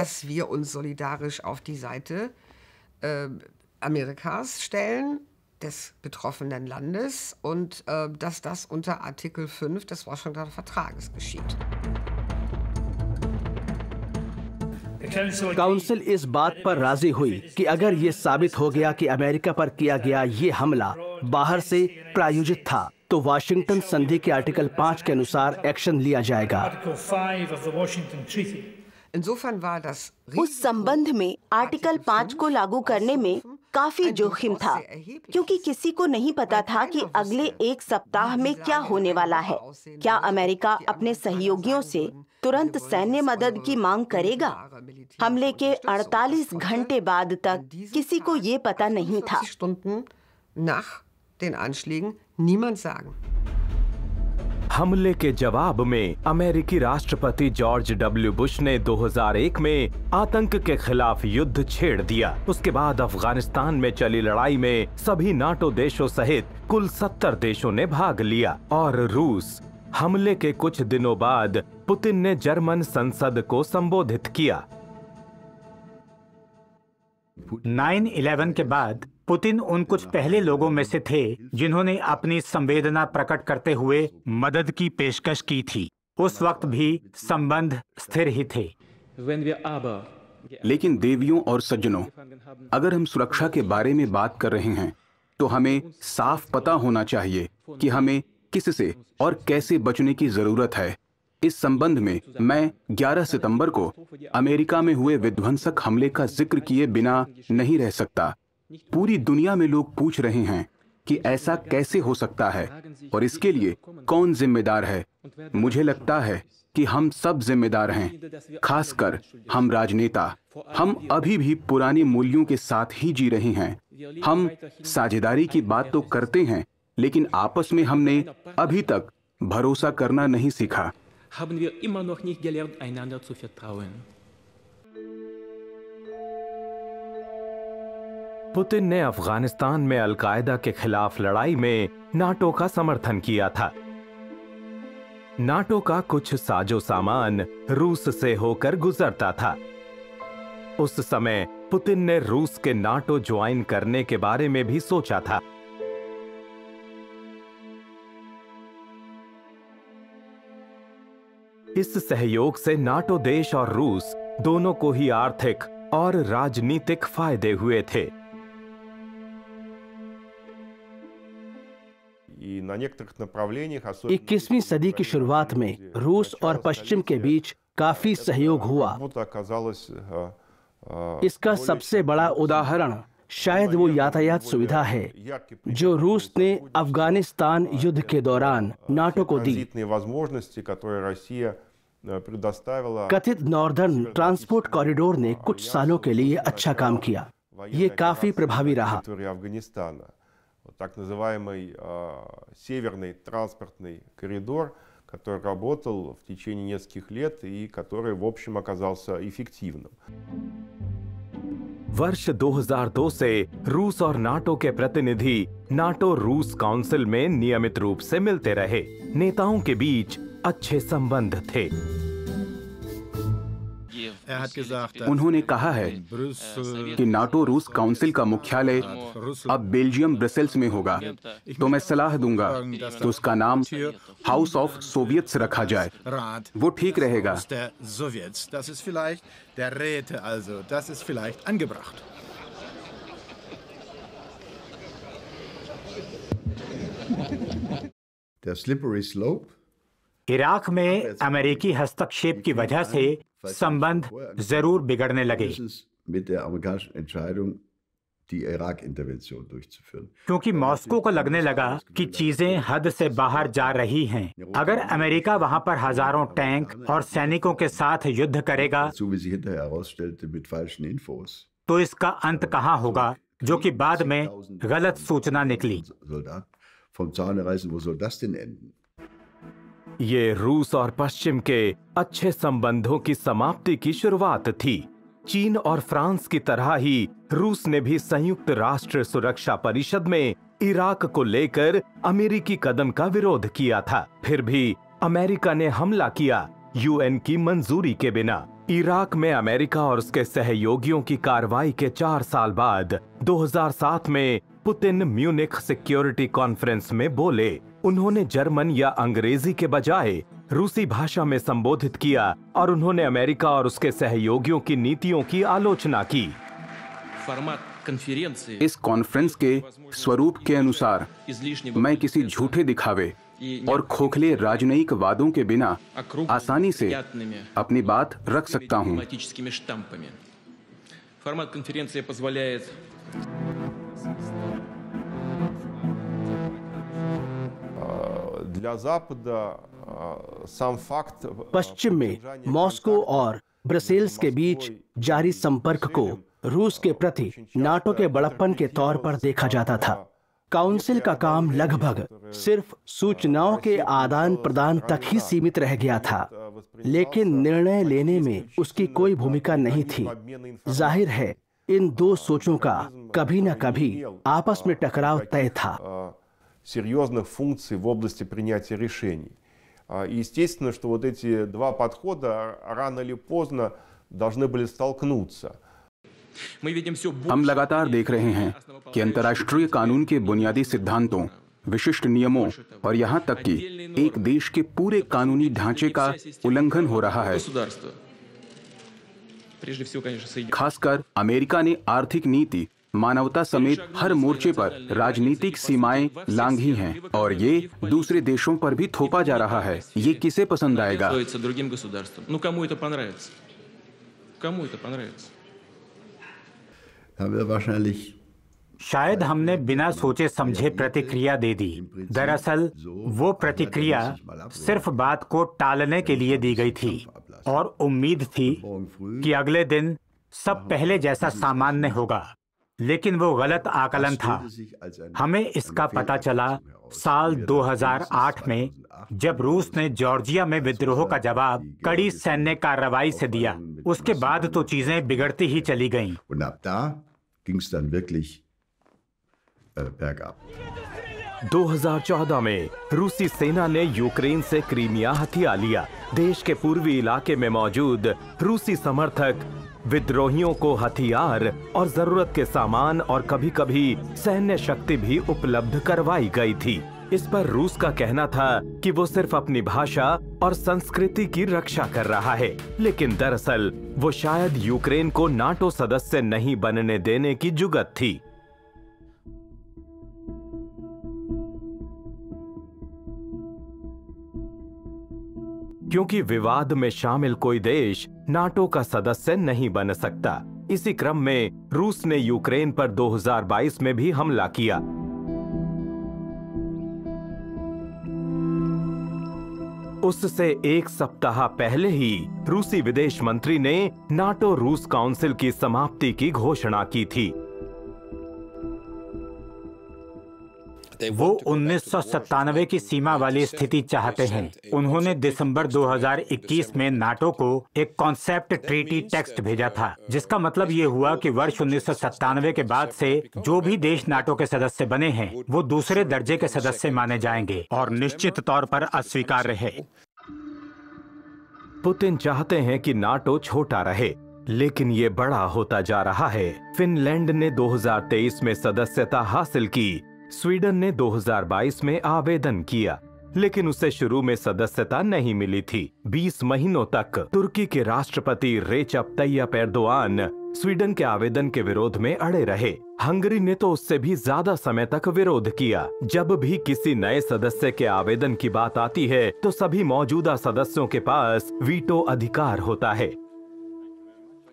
काउंसिल इस बात पर राजी हुई कि अगर ये साबित हो गया कि अमेरिका पर किया गया ये हमला बाहर से प्रायोजित था तो वाशिंगटन संधि के आर्टिकल 5 के अनुसार एक्शन लिया जाएगा। उस संबंध में आर्टिकल 5 को लागू करने में काफी जोखिम था क्योंकि किसी को नहीं पता था कि अगले एक सप्ताह में क्या होने वाला है। क्या अमेरिका अपने सहयोगियों से तुरंत सैन्य मदद की मांग करेगा? हमले के 48 घंटे बाद तक किसी को ये पता नहीं था। हमले के जवाब में अमेरिकी राष्ट्रपति जॉर्ज डब्ल्यू बुश ने 2001 में आतंक के खिलाफ युद्ध छेड़ दिया। उसके बाद अफगानिस्तान में चली लड़ाई में सभी नाटो देशों सहित कुल 70 देशों ने भाग लिया। और रूस हमले के कुछ दिनों बाद पुतिन ने जर्मन संसद को संबोधित किया। 9/11 के बाद पुतिन उन कुछ पहले लोगों में से थे जिन्होंने अपनी संवेदना प्रकट करते हुए मदद की पेशकश की थी। उस वक्त भी संबंध स्थिर ही थे। लेकिन देवियों और सज्जनों, अगर हम सुरक्षा के बारे में बात कर रहे हैं तो हमें साफ पता होना चाहिए कि हमें किससे और कैसे बचने की जरूरत है। इस संबंध में मैं 11 सितंबर को अमेरिका में हुए विध्वंसक हमले का जिक्र किए बिना नहीं रह सकता। पूरी दुनिया में लोग पूछ रहे हैं कि ऐसा कैसे हो सकता है और इसके लिए कौन जिम्मेदार है। मुझे लगता है कि हम सब जिम्मेदार हैं, खासकर हम राजनेता। हम अभी भी पुराने मूल्यों के साथ ही जी रहे हैं। हम साझेदारी की बात तो करते हैं लेकिन आपस में हमने अभी तक भरोसा करना नहीं सीखा। पुतिन ने अफगानिस्तान में अलकायदा के खिलाफ लड़ाई में नाटो का समर्थन किया था। नाटो का कुछ साजो सामान रूस से होकर गुजरता था। उस समय पुतिन ने रूस के नाटो ज्वाइन करने के बारे में भी सोचा था। इस सहयोग से नाटो देश और रूस दोनों को ही आर्थिक और राजनीतिक फायदे हुए थे। एक 21वीं सदी की शुरुआत में रूस और पश्चिम के बीच काफी सहयोग हुआ। इसका सबसे बड़ा उदाहरण शायद वो यातायात सुविधा है जो रूस ने अफगानिस्तान युद्ध के दौरान नाटो को दी। कथित नॉर्दर्न ट्रांसपोर्ट कॉरिडोर ने कुछ सालों के लिए अच्छा काम किया। ये काफी प्रभावी रहा। वर्ष 2002 से रूस और नाटो के प्रतिनिधि नाटो रूस काउंसिल में नियमित रूप से मिलते रहे। नेताओं के बीच अच्छे संबंध थे। उन्होंने कहा है कि नाटो रूस काउंसिल का मुख्यालय अब बेल्जियम ब्रसेल्स में होगा, तो मैं सलाह दूंगा तो उसका नाम हाउस ऑफ सोवियट्स रखा जाए, वो ठीक रहेगा। इराक में अमेरिकी हस्तक्षेप की वजह से संबंध जरूर बिगड़ने लगे, क्योंकि मॉस्को को लगने लगा कि चीजें हद से बाहर जा रही हैं। अगर अमेरिका वहां पर हजारों टैंक और सैनिकों के साथ युद्ध करेगा तो इसका अंत कहां होगा, जो कि बाद में गलत सूचना निकली। ये रूस और पश्चिम के अच्छे संबंधों की समाप्ति की शुरुआत थी। चीन और फ्रांस की तरह ही रूस ने भी संयुक्त राष्ट्र सुरक्षा परिषद में इराक को लेकर अमेरिकी कदम का विरोध किया था। फिर भी अमेरिका ने हमला किया यूएन की मंजूरी के बिना। इराक में अमेरिका और उसके सहयोगियों की कार्रवाई के 4 साल बाद 2007 में पुतिन म्यूनिख सिक्योरिटी कॉन्फ्रेंस में बोले। उन्होंने जर्मन या अंग्रेजी के बजाय रूसी भाषा में संबोधित किया और उन्होंने अमेरिका और उसके सहयोगियों की नीतियों की आलोचना की। इस कॉन्फ्रेंस के स्वरूप के अनुसार मैं किसी झूठे दिखावे और खोखले राजनयिक वादों के बिना आसानी से अपनी बात रख सकता हूं। पश्चिम में मॉस्को और ब्रसेल्स के बीच जारी संपर्क को रूस के प्रति नाटो के बड़प्पन के तौर पर देखा जाता था। काउंसिल का काम लगभग सिर्फ सूचनाओं के आदान प्रदान तक ही सीमित रह गया था, लेकिन निर्णय लेने में उसकी कोई भूमिका नहीं थी। जाहिर है इन दो सोचों का कभी न कभी आपस में टकराव तय था। серьезных функций в области принятия решений. Естественно, что вот эти два подхода рано или поздно должны были столкнуться. हम लगातार देख रहे हैं कि अंतर्राष्ट्रीय कानून के बुनियादी सिद्धांतों, विशिष्ट नियमों और यहाँ तक कि एक देश के पूरे कानूनी ढांचे का उल्लंघन हो रहा है। खासकर अमेरिका ने आर्थिक नीति, मानवता समेत हर मोर्चे पर राजनीतिक सीमाएं लांघी हैं और ये दूसरे देशों पर भी थोपा जा रहा है। ये किसे पसंद आएगा? शायद हमने बिना सोचे समझे प्रतिक्रिया दे दी। दरअसल वो प्रतिक्रिया सिर्फ बात को टालने के लिए दी गई थी और उम्मीद थी कि अगले दिन सब पहले जैसा सामान्य होगा, लेकिन वो गलत आकलन था। हमें इसका पता चला साल 2008 में, जब रूस ने जॉर्जिया में विद्रोह का जवाब कड़ी सैन्य कार्रवाई से दिया। उसके बाद तो चीजें बिगड़ती ही चली गईं। गई 2014 में रूसी सेना ने यूक्रेन से क्रीमिया हथिया लिया। देश के पूर्वी इलाके में मौजूद रूसी समर्थक विद्रोहियों को हथियार और जरूरत के सामान और कभी कभी सैन्य शक्ति भी उपलब्ध करवाई गई थी। इस पर रूस का कहना था कि वो सिर्फ अपनी भाषा और संस्कृति की रक्षा कर रहा है, लेकिन दरअसल वो शायद यूक्रेन को नाटो सदस्य नहीं बनने देने की जुगत थी। क्योंकि विवाद में शामिल कोई देश नाटो का सदस्य नहीं बन सकता। इसी क्रम में रूस ने यूक्रेन पर 2022 में भी हमला किया। उससे एक सप्ताह पहले ही रूसी विदेश मंत्री ने नाटो रूस काउंसिल की समाप्ति की घोषणा की थी। वो 1997 की सीमा वाली स्थिति चाहते हैं। उन्होंने दिसंबर 2021 में नाटो को एक कॉन्सेप्ट ट्रीटी टेक्स्ट भेजा था, जिसका मतलब ये हुआ कि वर्ष 1997 के बाद से जो भी देश नाटो के सदस्य बने हैं वो दूसरे दर्जे के सदस्य माने जाएंगे और निश्चित तौर पर अस्वीकार्य है। पुतिन चाहते हैं कि नाटो छोटा रहे, लेकिन ये बड़ा होता जा रहा है। फिनलैंड ने 2023 में सदस्यता हासिल की। स्वीडन ने 2022 में आवेदन किया, लेकिन उसे शुरू में सदस्यता नहीं मिली थी। 20 महीनों तक तुर्की के राष्ट्रपति रेचप तैयप एर्दोआन स्वीडन के आवेदन के विरोध में अड़े रहे। हंगरी ने तो उससे भी ज्यादा समय तक विरोध किया। जब भी किसी नए सदस्य के आवेदन की बात आती है तो सभी मौजूदा सदस्यों के पास वीटो अधिकार होता है।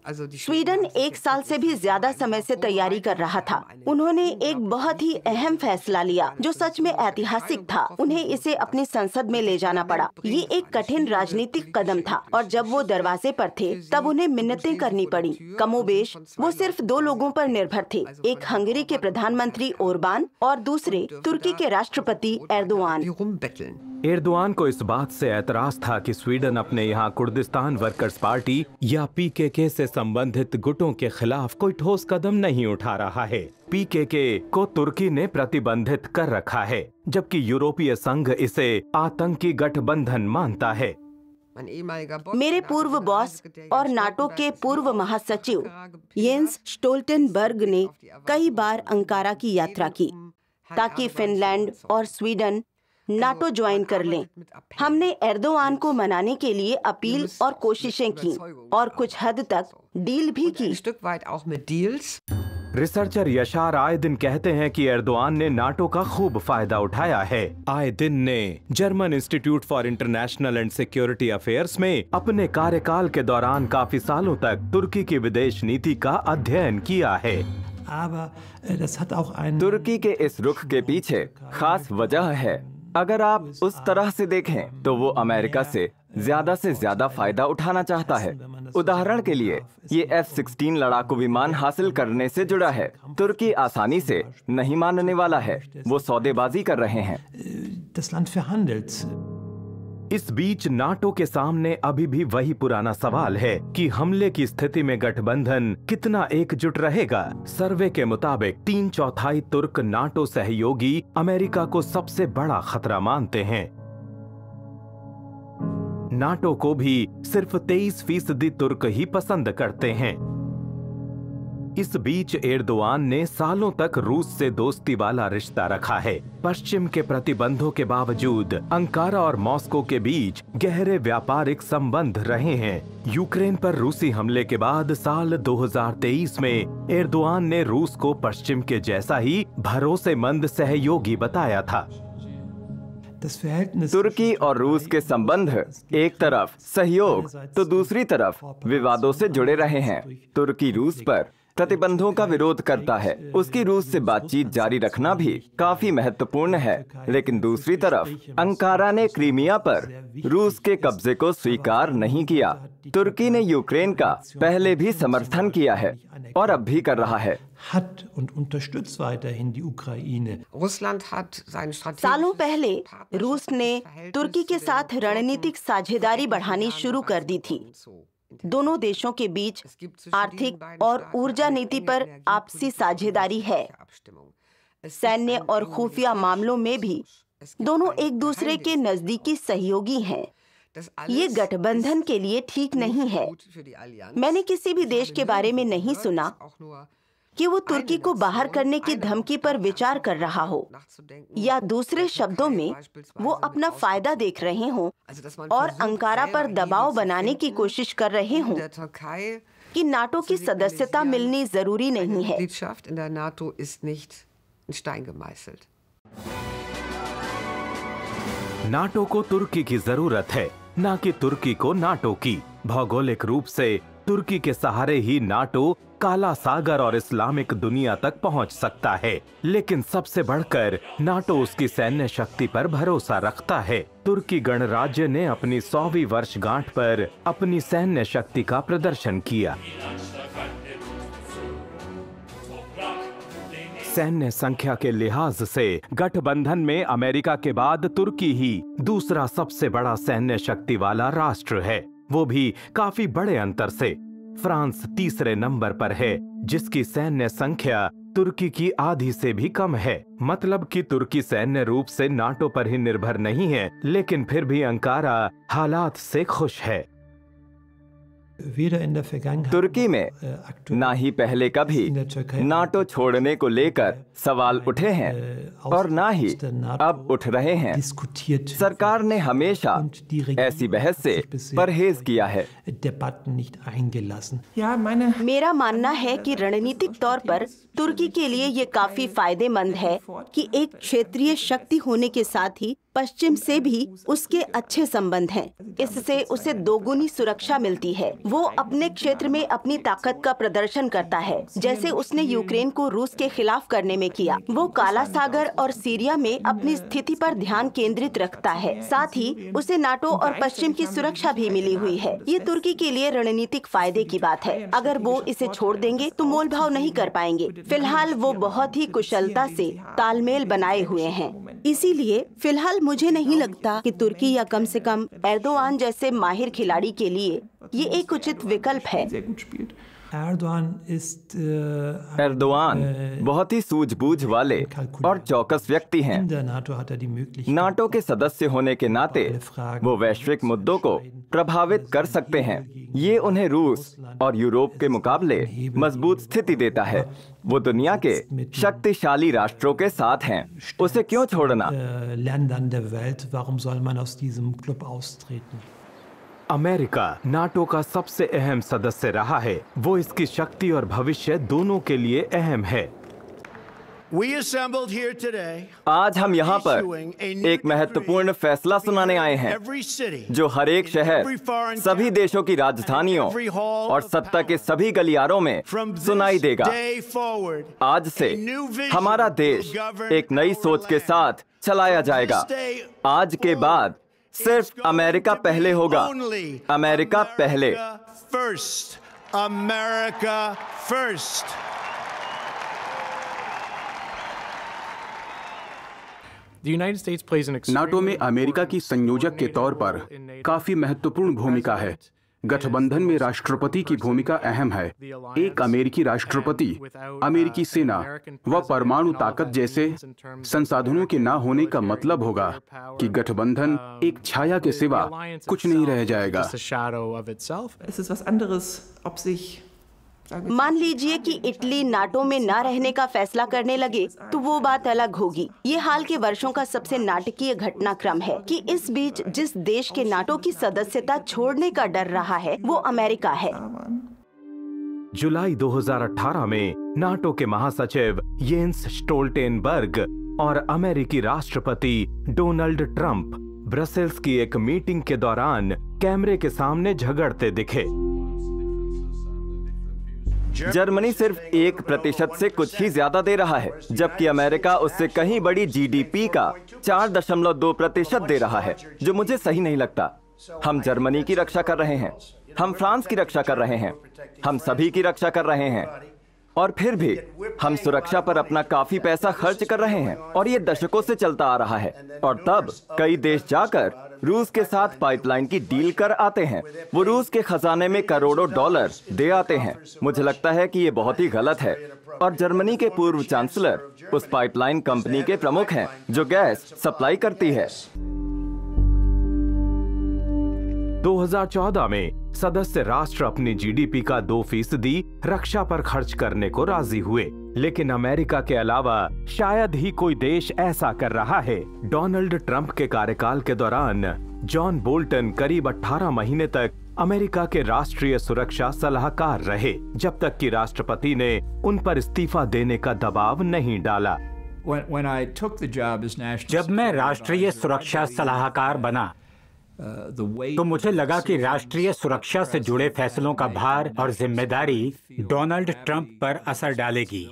स्वीडन एक साल से भी ज्यादा समय से तैयारी कर रहा था। उन्होंने एक बहुत ही अहम फैसला लिया जो सच में ऐतिहासिक था। उन्हें इसे अपनी संसद में ले जाना पड़ा। ये एक कठिन राजनीतिक कदम था और जब वो दरवाजे पर थे तब उन्हें मिन्नतें करनी पड़ी। कमोबेश वो सिर्फ दो लोगों पर निर्भर थे, एक हंगरी के प्रधानमंत्री ओरबान और दूसरे तुर्की के राष्ट्रपति एर्दोआन। एर्दोआन को इस बात से ऐतराज था कि स्वीडन अपने यहाँ कुर्दिस्तान वर्कर्स पार्टी या पीकेके से संबंधित गुटों के खिलाफ कोई ठोस कदम नहीं उठा रहा है। पीकेके को तुर्की ने प्रतिबंधित कर रखा है, जबकि यूरोपीय संघ इसे आतंकी गठबंधन मानता है। मेरे पूर्व बॉस और नाटो के पूर्व महासचिव येंस स्टोल्टनबर्ग ने कई बार अंकारा की यात्रा की ताकि फिनलैंड और स्वीडन नाटो ज्वाइन कर लें। हमने एर्दोआन को मनाने के लिए अपील और कोशिशें की और कुछ हद तक डील भी की। रिसर्चर यशार आए दिन कहते हैं कि एर्दोआन ने नाटो का खूब फायदा उठाया है। आए दिन ने German institute for international and security affairs में अपने कार्यकाल के दौरान काफी सालों तक तुर्की की विदेश नीति का अध्ययन किया है। तुर्की के इस रुख के पीछे खास वजह है। अगर आप उस तरह से देखें तो वो अमेरिका से ज्यादा फायदा उठाना चाहता है। उदाहरण के लिए ये F-16 लड़ाकू विमान हासिल करने से जुड़ा है। तुर्की आसानी से नहीं मानने वाला है, वो सौदेबाजी कर रहे हैं। इस बीच नाटो के सामने अभी भी वही पुराना सवाल है कि हमले की स्थिति में गठबंधन कितना एकजुट रहेगा। सर्वे के मुताबिक 3/4 तुर्क नाटो सहयोगी अमेरिका को सबसे बड़ा खतरा मानते हैं। नाटो को भी सिर्फ 23% तुर्क ही पसंद करते हैं। इस बीच एर्दोआन ने सालों तक रूस से दोस्ती वाला रिश्ता रखा है। पश्चिम के प्रतिबंधों के बावजूद अंकारा और मॉस्को के बीच गहरे व्यापारिक संबंध रहे हैं। यूक्रेन पर रूसी हमले के बाद साल 2023 में एर्दोआन ने रूस को पश्चिम के जैसा ही भरोसेमंद सहयोगी बताया था। तुर्की और रूस के संबंध एक तरफ सहयोग तो दूसरी तरफ विवादों से जुड़े रहे हैं। तुर्की रूस पर प्रतिबंधों का विरोध करता है, उसकी रूस से बातचीत जारी रखना भी काफी महत्वपूर्ण है। लेकिन दूसरी तरफ अंकारा ने क्रीमिया पर रूस के कब्जे को स्वीकार नहीं किया। तुर्की ने यूक्रेन का पहले भी समर्थन किया है और अब भी कर रहा है। सालों पहले रूस ने तुर्की के साथ रणनीतिक साझेदारी बढ़ानी शुरू कर दी थी। दोनों देशों के बीच आर्थिक और ऊर्जा नीति पर आपसी साझेदारी है। सैन्य और खुफिया मामलों में भी दोनों एक दूसरे के नजदीकी सहयोगी हैं। ये गठबंधन के लिए ठीक नहीं है। मैंने किसी भी देश के बारे में नहीं सुना कि वो तुर्की को बाहर करने की धमकी पर विचार कर रहा हो, या दूसरे शब्दों में वो अपना फायदा देख रहे हों और अंकारा पर दबाव बनाने की कोशिश कर रहे हों कि नाटो की सदस्यता मिलनी जरूरी नहीं है। नाटो को तुर्की की जरूरत है, ना कि तुर्की को नाटो की। भौगोलिक रूप से तुर्की के सहारे ही नाटो काला सागर और इस्लामिक दुनिया तक पहुंच सकता है, लेकिन सबसे बढ़कर नाटो उसकी सैन्य शक्ति पर भरोसा रखता है। तुर्की गणराज्य ने अपनी 100वीं वर्षगांठ पर अपनी सैन्य शक्ति का प्रदर्शन किया। सैन्य संख्या के लिहाज से गठबंधन में अमेरिका के बाद तुर्की ही दूसरा सबसे बड़ा सैन्य शक्ति वाला राष्ट्र है, वो भी काफी बड़े अंतर से। फ्रांस तीसरे नंबर पर है, जिसकी सैन्य संख्या तुर्की की आधी से भी कम है। मतलब कि तुर्की सैन्य रूप से नाटो पर ही निर्भर नहीं है, लेकिन फिर भी अंकारा हालात से खुश है। तुर्की में ना ही पहले कभी नाटो छोड़ने को लेकर सवाल उठे हैं और ना ही अब उठ रहे हैं। सरकार ने हमेशा ऐसी बहस से परहेज किया है। मेरा मानना है कि रणनीतिक तौर पर तुर्की के लिए ये काफी फायदेमंद है कि एक क्षेत्रीय शक्ति होने के साथ ही पश्चिम से भी उसके अच्छे संबंध हैं। इससे उसे दोगुनी सुरक्षा मिलती है। वो अपने क्षेत्र में अपनी ताकत का प्रदर्शन करता है, जैसे उसने यूक्रेन को रूस के खिलाफ करने में किया। वो काला सागर और सीरिया में अपनी स्थिति पर ध्यान केंद्रित रखता है। साथ ही उसे नाटो और पश्चिम की सुरक्षा भी मिली हुई है। ये तुर्की के लिए रणनीतिक फायदे की बात है। अगर वो इसे छोड़ देंगे तो मोलभाव नहीं कर पाएंगे। फिलहाल वो बहुत ही कुशलता से तालमेल बनाए हुए हैं। इसीलिए फिलहाल मुझे नहीं लगता कि तुर्की या कम से कम एर्दोआन जैसे माहिर खिलाड़ी के लिए ये एक उचित विकल्प है। एर्दोआन बहुत ही सूझबूझ वाले और चौकस व्यक्ति हैं। नाटो के सदस्य होने के नाते वो वैश्विक मुद्दों को प्रभावित कर सकते हैं। ये उन्हें रूस और यूरोप के मुकाबले मजबूत स्थिति देता है। वो दुनिया के शक्तिशाली राष्ट्रों के साथ हैं। उसे क्यों छोड़ना? अमेरिका नाटो का सबसे अहम सदस्य रहा है। वो इसकी शक्ति और भविष्य दोनों के लिए अहम है। आज हम यहाँ पर एक महत्वपूर्ण फैसला सुनाने आए हैं, जो हर एक शहर, सभी देशों की राजधानियों और सत्ता के सभी गलियारों में सुनाई देगा। आज से हमारा देश एक नई सोच के साथ चलाया जाएगा। आज के बाद सिर्फ अमेरिका पहले होगा। अमेरिका पहले। First अमेरिका first. नाटो में अमेरिका की संयोजक के तौर पर काफी महत्वपूर्ण भूमिका है। गठबंधन में राष्ट्रपति की भूमिका अहम है। एक अमेरिकी राष्ट्रपति, अमेरिकी सेना व परमाणु ताकत जैसे संसाधनों के ना होने का मतलब होगा कि गठबंधन एक छाया के सिवा कुछ नहीं रह जाएगा। मान लीजिए कि इटली नाटो में ना रहने का फैसला करने लगे तो वो बात अलग होगी। ये हाल के वर्षों का सबसे नाटकीय घटनाक्रम है कि इस बीच जिस देश के नाटो की सदस्यता छोड़ने का डर रहा है वो अमेरिका है। जुलाई 2018 में नाटो के महासचिव येंस स्टोल्टेनबर्ग और अमेरिकी राष्ट्रपति डोनाल्ड ट्रंप ब्रसेल्स की एक मीटिंग के दौरान कैमरे के सामने झगड़ते दिखे। जर्मनी सिर्फ 1% से कुछ ही ज्यादा दे रहा है, जबकि अमेरिका उससे कहीं बड़ी जीडीपी का 4.2% दे रहा है, जो मुझे सही नहीं लगता। हम जर्मनी की रक्षा कर रहे हैं, हम फ्रांस की रक्षा कर रहे हैं, हम सभी की रक्षा कर रहे हैं, और फिर भी हम सुरक्षा पर अपना काफी पैसा खर्च कर रहे हैं, और ये दशकों से चलता आ रहा है। और तब कई देश जाकर रूस के साथ पाइपलाइन की डील कर आते हैं। वो रूस के खजाने में करोड़ों डॉलर दे आते हैं। मुझे लगता है कि ये बहुत ही गलत है। और जर्मनी के पूर्व चांसलर उस पाइपलाइन कंपनी के प्रमुख हैं, जो गैस सप्लाई करती है। 2014 में सदस्य राष्ट्र अपनी जीडीपी का 2% रक्षा पर खर्च करने को राजी हुए, लेकिन अमेरिका के अलावा शायद ही कोई देश ऐसा कर रहा है। डोनाल्ड ट्रंप के कार्यकाल के दौरान जॉन बोल्टन करीब 18 महीने तक अमेरिका के राष्ट्रीय सुरक्षा सलाहकार रहे, जब तक कि राष्ट्रपति ने उन पर इस्तीफा देने का दबाव नहीं डाला। जब मैं राष्ट्रीय सुरक्षा सलाहकार बना तो मुझे लगा कि राष्ट्रीय सुरक्षा से जुड़े फैसलों का भार और जिम्मेदारी डोनाल्ड ट्रंप पर असर डालेगी,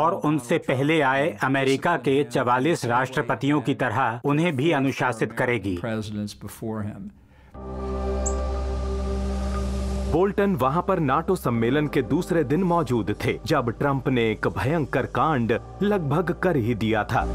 और उनसे पहले आए अमेरिका के 44 राष्ट्रपतियों की तरह उन्हें भी अनुशासित करेगी। बोल्टन वहां पर नाटो सम्मेलन के दूसरे दिन मौजूद थे, जब ट्रंप ने एक भयंकर कांड लगभग कर ही दिया था।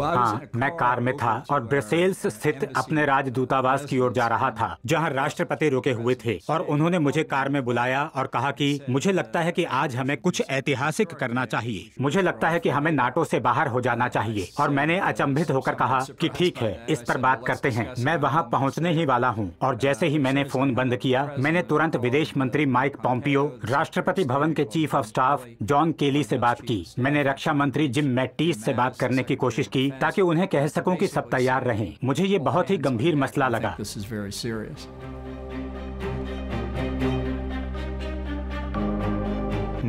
हाँ, मैं कार में था और ब्रसेल्स स्थित अपने राजदूतावास की ओर जा रहा था, जहां राष्ट्रपति रुके हुए थे, और उन्होंने मुझे कार में बुलाया और कहा कि मुझे लगता है कि आज हमें कुछ ऐतिहासिक करना चाहिए। मुझे लगता है कि हमें नाटो से बाहर हो जाना चाहिए। और मैंने अचंभित होकर कहा कि ठीक है, इस पर बात करते हैं। मैं वहाँ पहुँचने ही वाला हूँ, और जैसे ही मैंने फोन बंद किया, मैंने तुरंत विदेश मंत्री माइक पॉम्पियो, राष्ट्रपति भवन के चीफ ऑफ स्टाफ जॉन केली से बात की। मैंने रक्षा मंत्री जिम मैटीस से बात करने की कोशिश की ताकि उन्हें कह सकूं कि सब तैयार रहें। मुझे ये बहुत ही गंभीर मसला लगा।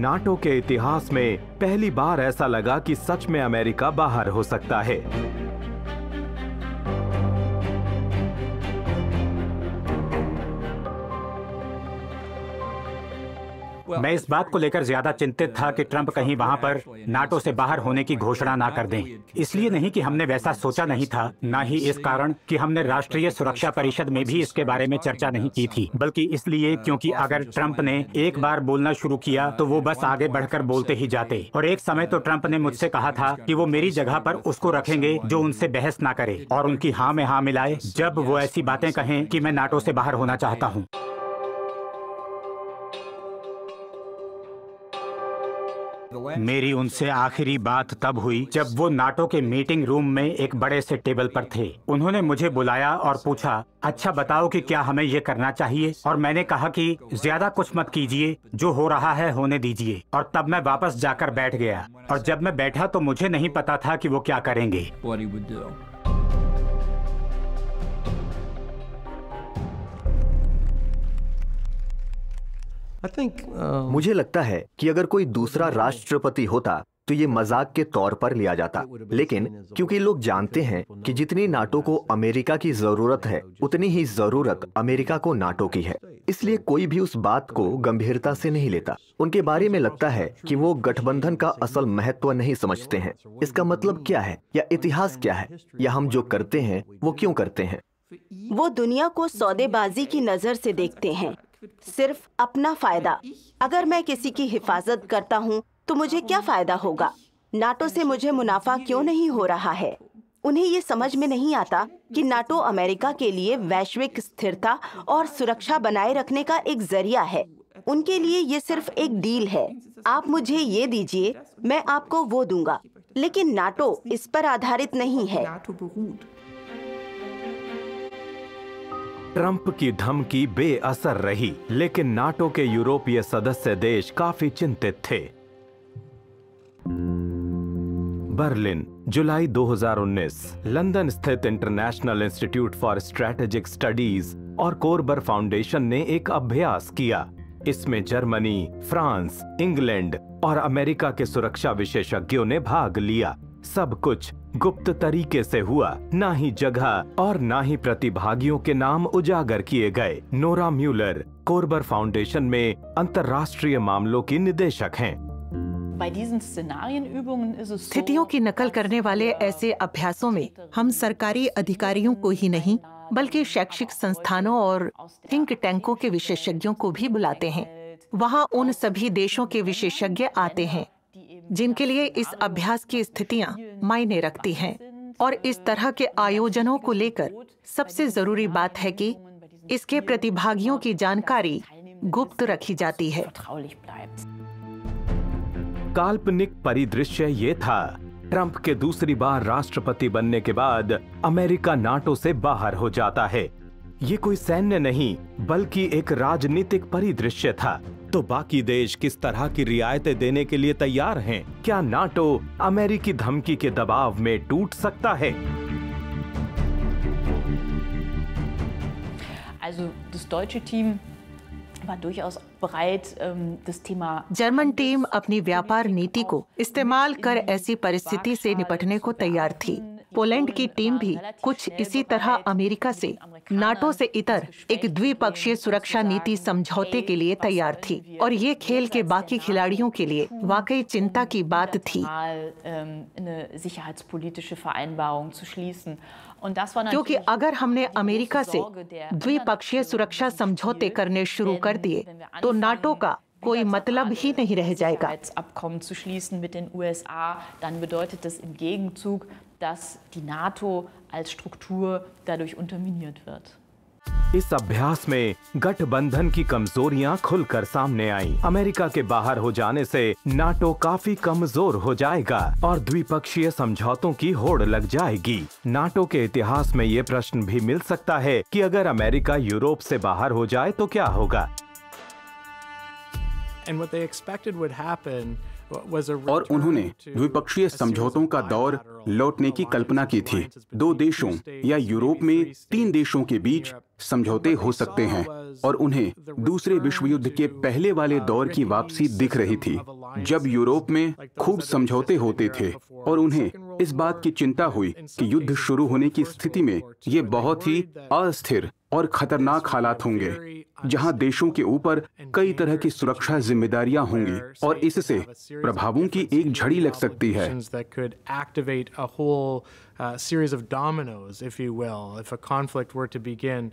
नाटो के इतिहास में पहली बार ऐसा लगा कि सच में अमेरिका बाहर हो सकता है। मैं इस बात को लेकर ज्यादा चिंतित था कि ट्रंप कहीं वहां पर नाटो से बाहर होने की घोषणा ना कर दें। इसलिए नहीं कि हमने वैसा सोचा नहीं था, ना ही इस कारण कि हमने राष्ट्रीय सुरक्षा परिषद में भी इसके बारे में चर्चा नहीं की थी, बल्कि इसलिए क्योंकि अगर ट्रंप ने एक बार बोलना शुरू किया तो वो बस आगे बढ़कर बोलते ही जाते। और एक समय तो ट्रंप ने मुझसे कहा था कि वो मेरी जगह पर उसको रखेंगे जो उनसे बहस ना करे और उनकी हाँ में हाँ मिलाए जब वो ऐसी बातें कहें कि मैं नाटो से बाहर होना चाहता हूँ। मेरी उनसे आखिरी बात तब हुई जब वो नाटो के मीटिंग रूम में एक बड़े से टेबल पर थे। उन्होंने मुझे बुलाया और पूछा, अच्छा बताओ कि क्या हमें ये करना चाहिए? और मैंने कहा कि ज्यादा कुछ मत कीजिए, जो हो रहा है होने दीजिए। और तब मैं वापस जाकर बैठ गया। और जब मैं बैठा तो मुझे नहीं पता था कि वो क्या करेंगे। मुझे लगता है कि अगर कोई दूसरा राष्ट्रपति होता तो ये मजाक के तौर पर लिया जाता, लेकिन क्योंकि लोग जानते हैं कि जितनी नाटो को अमेरिका की जरूरत है उतनी ही जरूरत अमेरिका को नाटो की है, इसलिए कोई भी उस बात को गंभीरता से नहीं लेता। उनके बारे में लगता है कि वो गठबंधन का असल महत्व नहीं समझते हैं। इसका मतलब क्या है, या इतिहास क्या है, या हम जो करते हैं वो क्यों करते हैं। वो दुनिया को सौदेबाजी की नजर से देखते हैं, सिर्फ अपना फायदा। अगर मैं किसी की हिफाजत करता हूँ तो मुझे क्या फायदा होगा? नाटो से मुझे मुनाफा क्यों नहीं हो रहा है? उन्हें ये समझ में नहीं आता कि नाटो अमेरिका के लिए वैश्विक स्थिरता और सुरक्षा बनाए रखने का एक जरिया है। उनके लिए ये सिर्फ एक डील है, आप मुझे ये दीजिए, मैं आपको वो दूंगा। लेकिन नाटो इस पर आधारित नहीं है। ट्रंप की धमकी बेअसर रही, लेकिन नाटो के यूरोपीय सदस्य देश काफी चिंतित थे। बर्लिन, जुलाई 2019। लंदन स्थित International Institute for Strategic Studies और कोरबर फाउंडेशन ने एक अभ्यास किया। इसमें जर्मनी, फ्रांस, इंग्लैंड और अमेरिका के सुरक्षा विशेषज्ञों ने भाग लिया। सब कुछ गुप्त तरीके से हुआ, ना ही जगह और ना ही प्रतिभागियों के नाम उजागर किए गए। नोरा म्यूलर कोरबर फाउंडेशन में अंतर्राष्ट्रीय मामलों की निदेशक हैं। स्थितियों की नकल करने वाले ऐसे अभ्यासों में हम सरकारी अधिकारियों को ही नहीं बल्कि शैक्षिक संस्थानों और थिंक टैंकों के विशेषज्ञों को भी बुलाते हैं। वहाँ उन सभी देशों के विशेषज्ञ आते हैं जिनके लिए इस अभ्यास की स्थितियाँ मायने रखती हैं। और इस तरह के आयोजनों को लेकर सबसे जरूरी बात है कि इसके प्रतिभागियों की जानकारी गुप्त रखी जाती है। काल्पनिक परिदृश्य ये था, ट्रंप के दूसरी बार राष्ट्रपति बनने के बाद अमेरिका नाटो से बाहर हो जाता है। ये कोई सैन्य नहीं बल्कि एक राजनीतिक परिदृश्य था। तो बाकी देश किस तरह की रियायतें देने के लिए तैयार हैं? क्या नाटो अमेरिकी धमकी के दबाव में टूट सकता है? जर्मन टीम अपनी व्यापार नीति को इस्तेमाल कर ऐसी परिस्थिति से निपटने को तैयार थी। पोलैंड की टीम भी कुछ इसी तरह अमेरिका से नाटो से इतर एक द्विपक्षीय सुरक्षा नीति समझौते के लिए तैयार थी। और ये खेल के बाकी खिलाड़ियों के लिए वाकई चिंता की बात थी, क्योंकि अगर हमने अमेरिका से द्विपक्षीय सुरक्षा समझौते करने शुरू कर दिए तो नाटो का कोई मतलब ही नहीं रह जाएगा। इस अभ्यास में गठबंधन की कमजोरियां खुलकर सामने आईं। अमेरिका के बाहर हो जाने से नाटो काफी कमजोर हो जाएगा और द्विपक्षीय समझौतों की होड़ लग जाएगी। नाटो के इतिहास में ये प्रश्न भी मिल सकता है कि अगर अमेरिका यूरोप से बाहर हो जाए तो क्या होगा। और उन्होंने द्विपक्षीय समझौतों का दौर लौटने की कल्पना की थी। दो देशों या यूरोप में तीन देशों के बीच समझौते हो सकते हैं और उन्हें दूसरे विश्व युद्ध के पहले वाले दौर की वापसी दिख रही थी, जब यूरोप में खूब समझौते होते थे और उन्हें इस बात की चिंता हुई कि युद्ध शुरू होने की स्थिति में ये बहुत ही अस्थिर और खतरनाक हालात होंगे, जहां देशों के ऊपर कई तरह की सुरक्षा जिम्मेदारियां होंगी और इससे प्रभावों की एक झड़ी लग सकती है।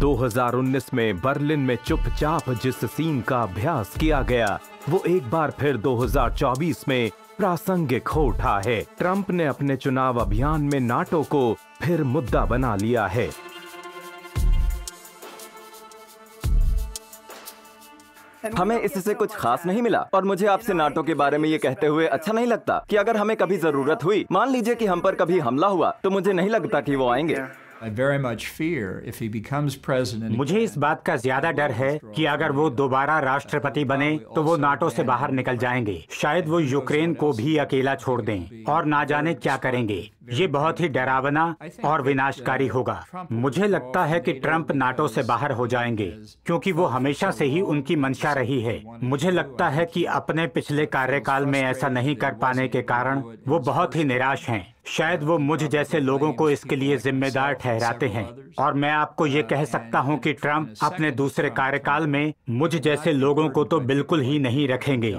दो 2019 में बर्लिन में चुपचाप जिस सीन का अभ्यास किया गया वो एक बार फिर 2024 में प्रासंगिक हो उठा है। ट्रंप ने अपने चुनाव अभियान में नाटो को फिर मुद्दा बना लिया है। हमें इससे कुछ खास नहीं मिला और मुझे आपसे नाटो के बारे में ये कहते हुए अच्छा नहीं लगता कि अगर हमें कभी जरूरत हुई, मान लीजिए कि हम पर कभी हमला हुआ, तो मुझे नहीं लगता कि वो आएंगे। मुझे इस बात का ज्यादा डर है कि अगर वो दोबारा राष्ट्रपति बने तो वो नाटो से बाहर निकल जाएंगे। शायद वो यूक्रेन को भी अकेला छोड़ दें और ना जाने क्या करेंगे। ये बहुत ही डरावना और विनाशकारी होगा। मुझे लगता है कि ट्रंप नाटो से बाहर हो जाएंगे क्योंकि वो हमेशा से ही उनकी मंशा रही है। मुझे लगता है कि अपने पिछले कार्यकाल में ऐसा नहीं कर पाने के कारण वो बहुत ही निराश हैं। शायद वो मुझ जैसे लोगों को इसके लिए जिम्मेदार ठहराते हैं और मैं आपको ये कह सकता हूं कि ट्रंप अपने दूसरे कार्यकाल में मुझ जैसे लोगों को तो बिल्कुल ही नहीं रखेंगे।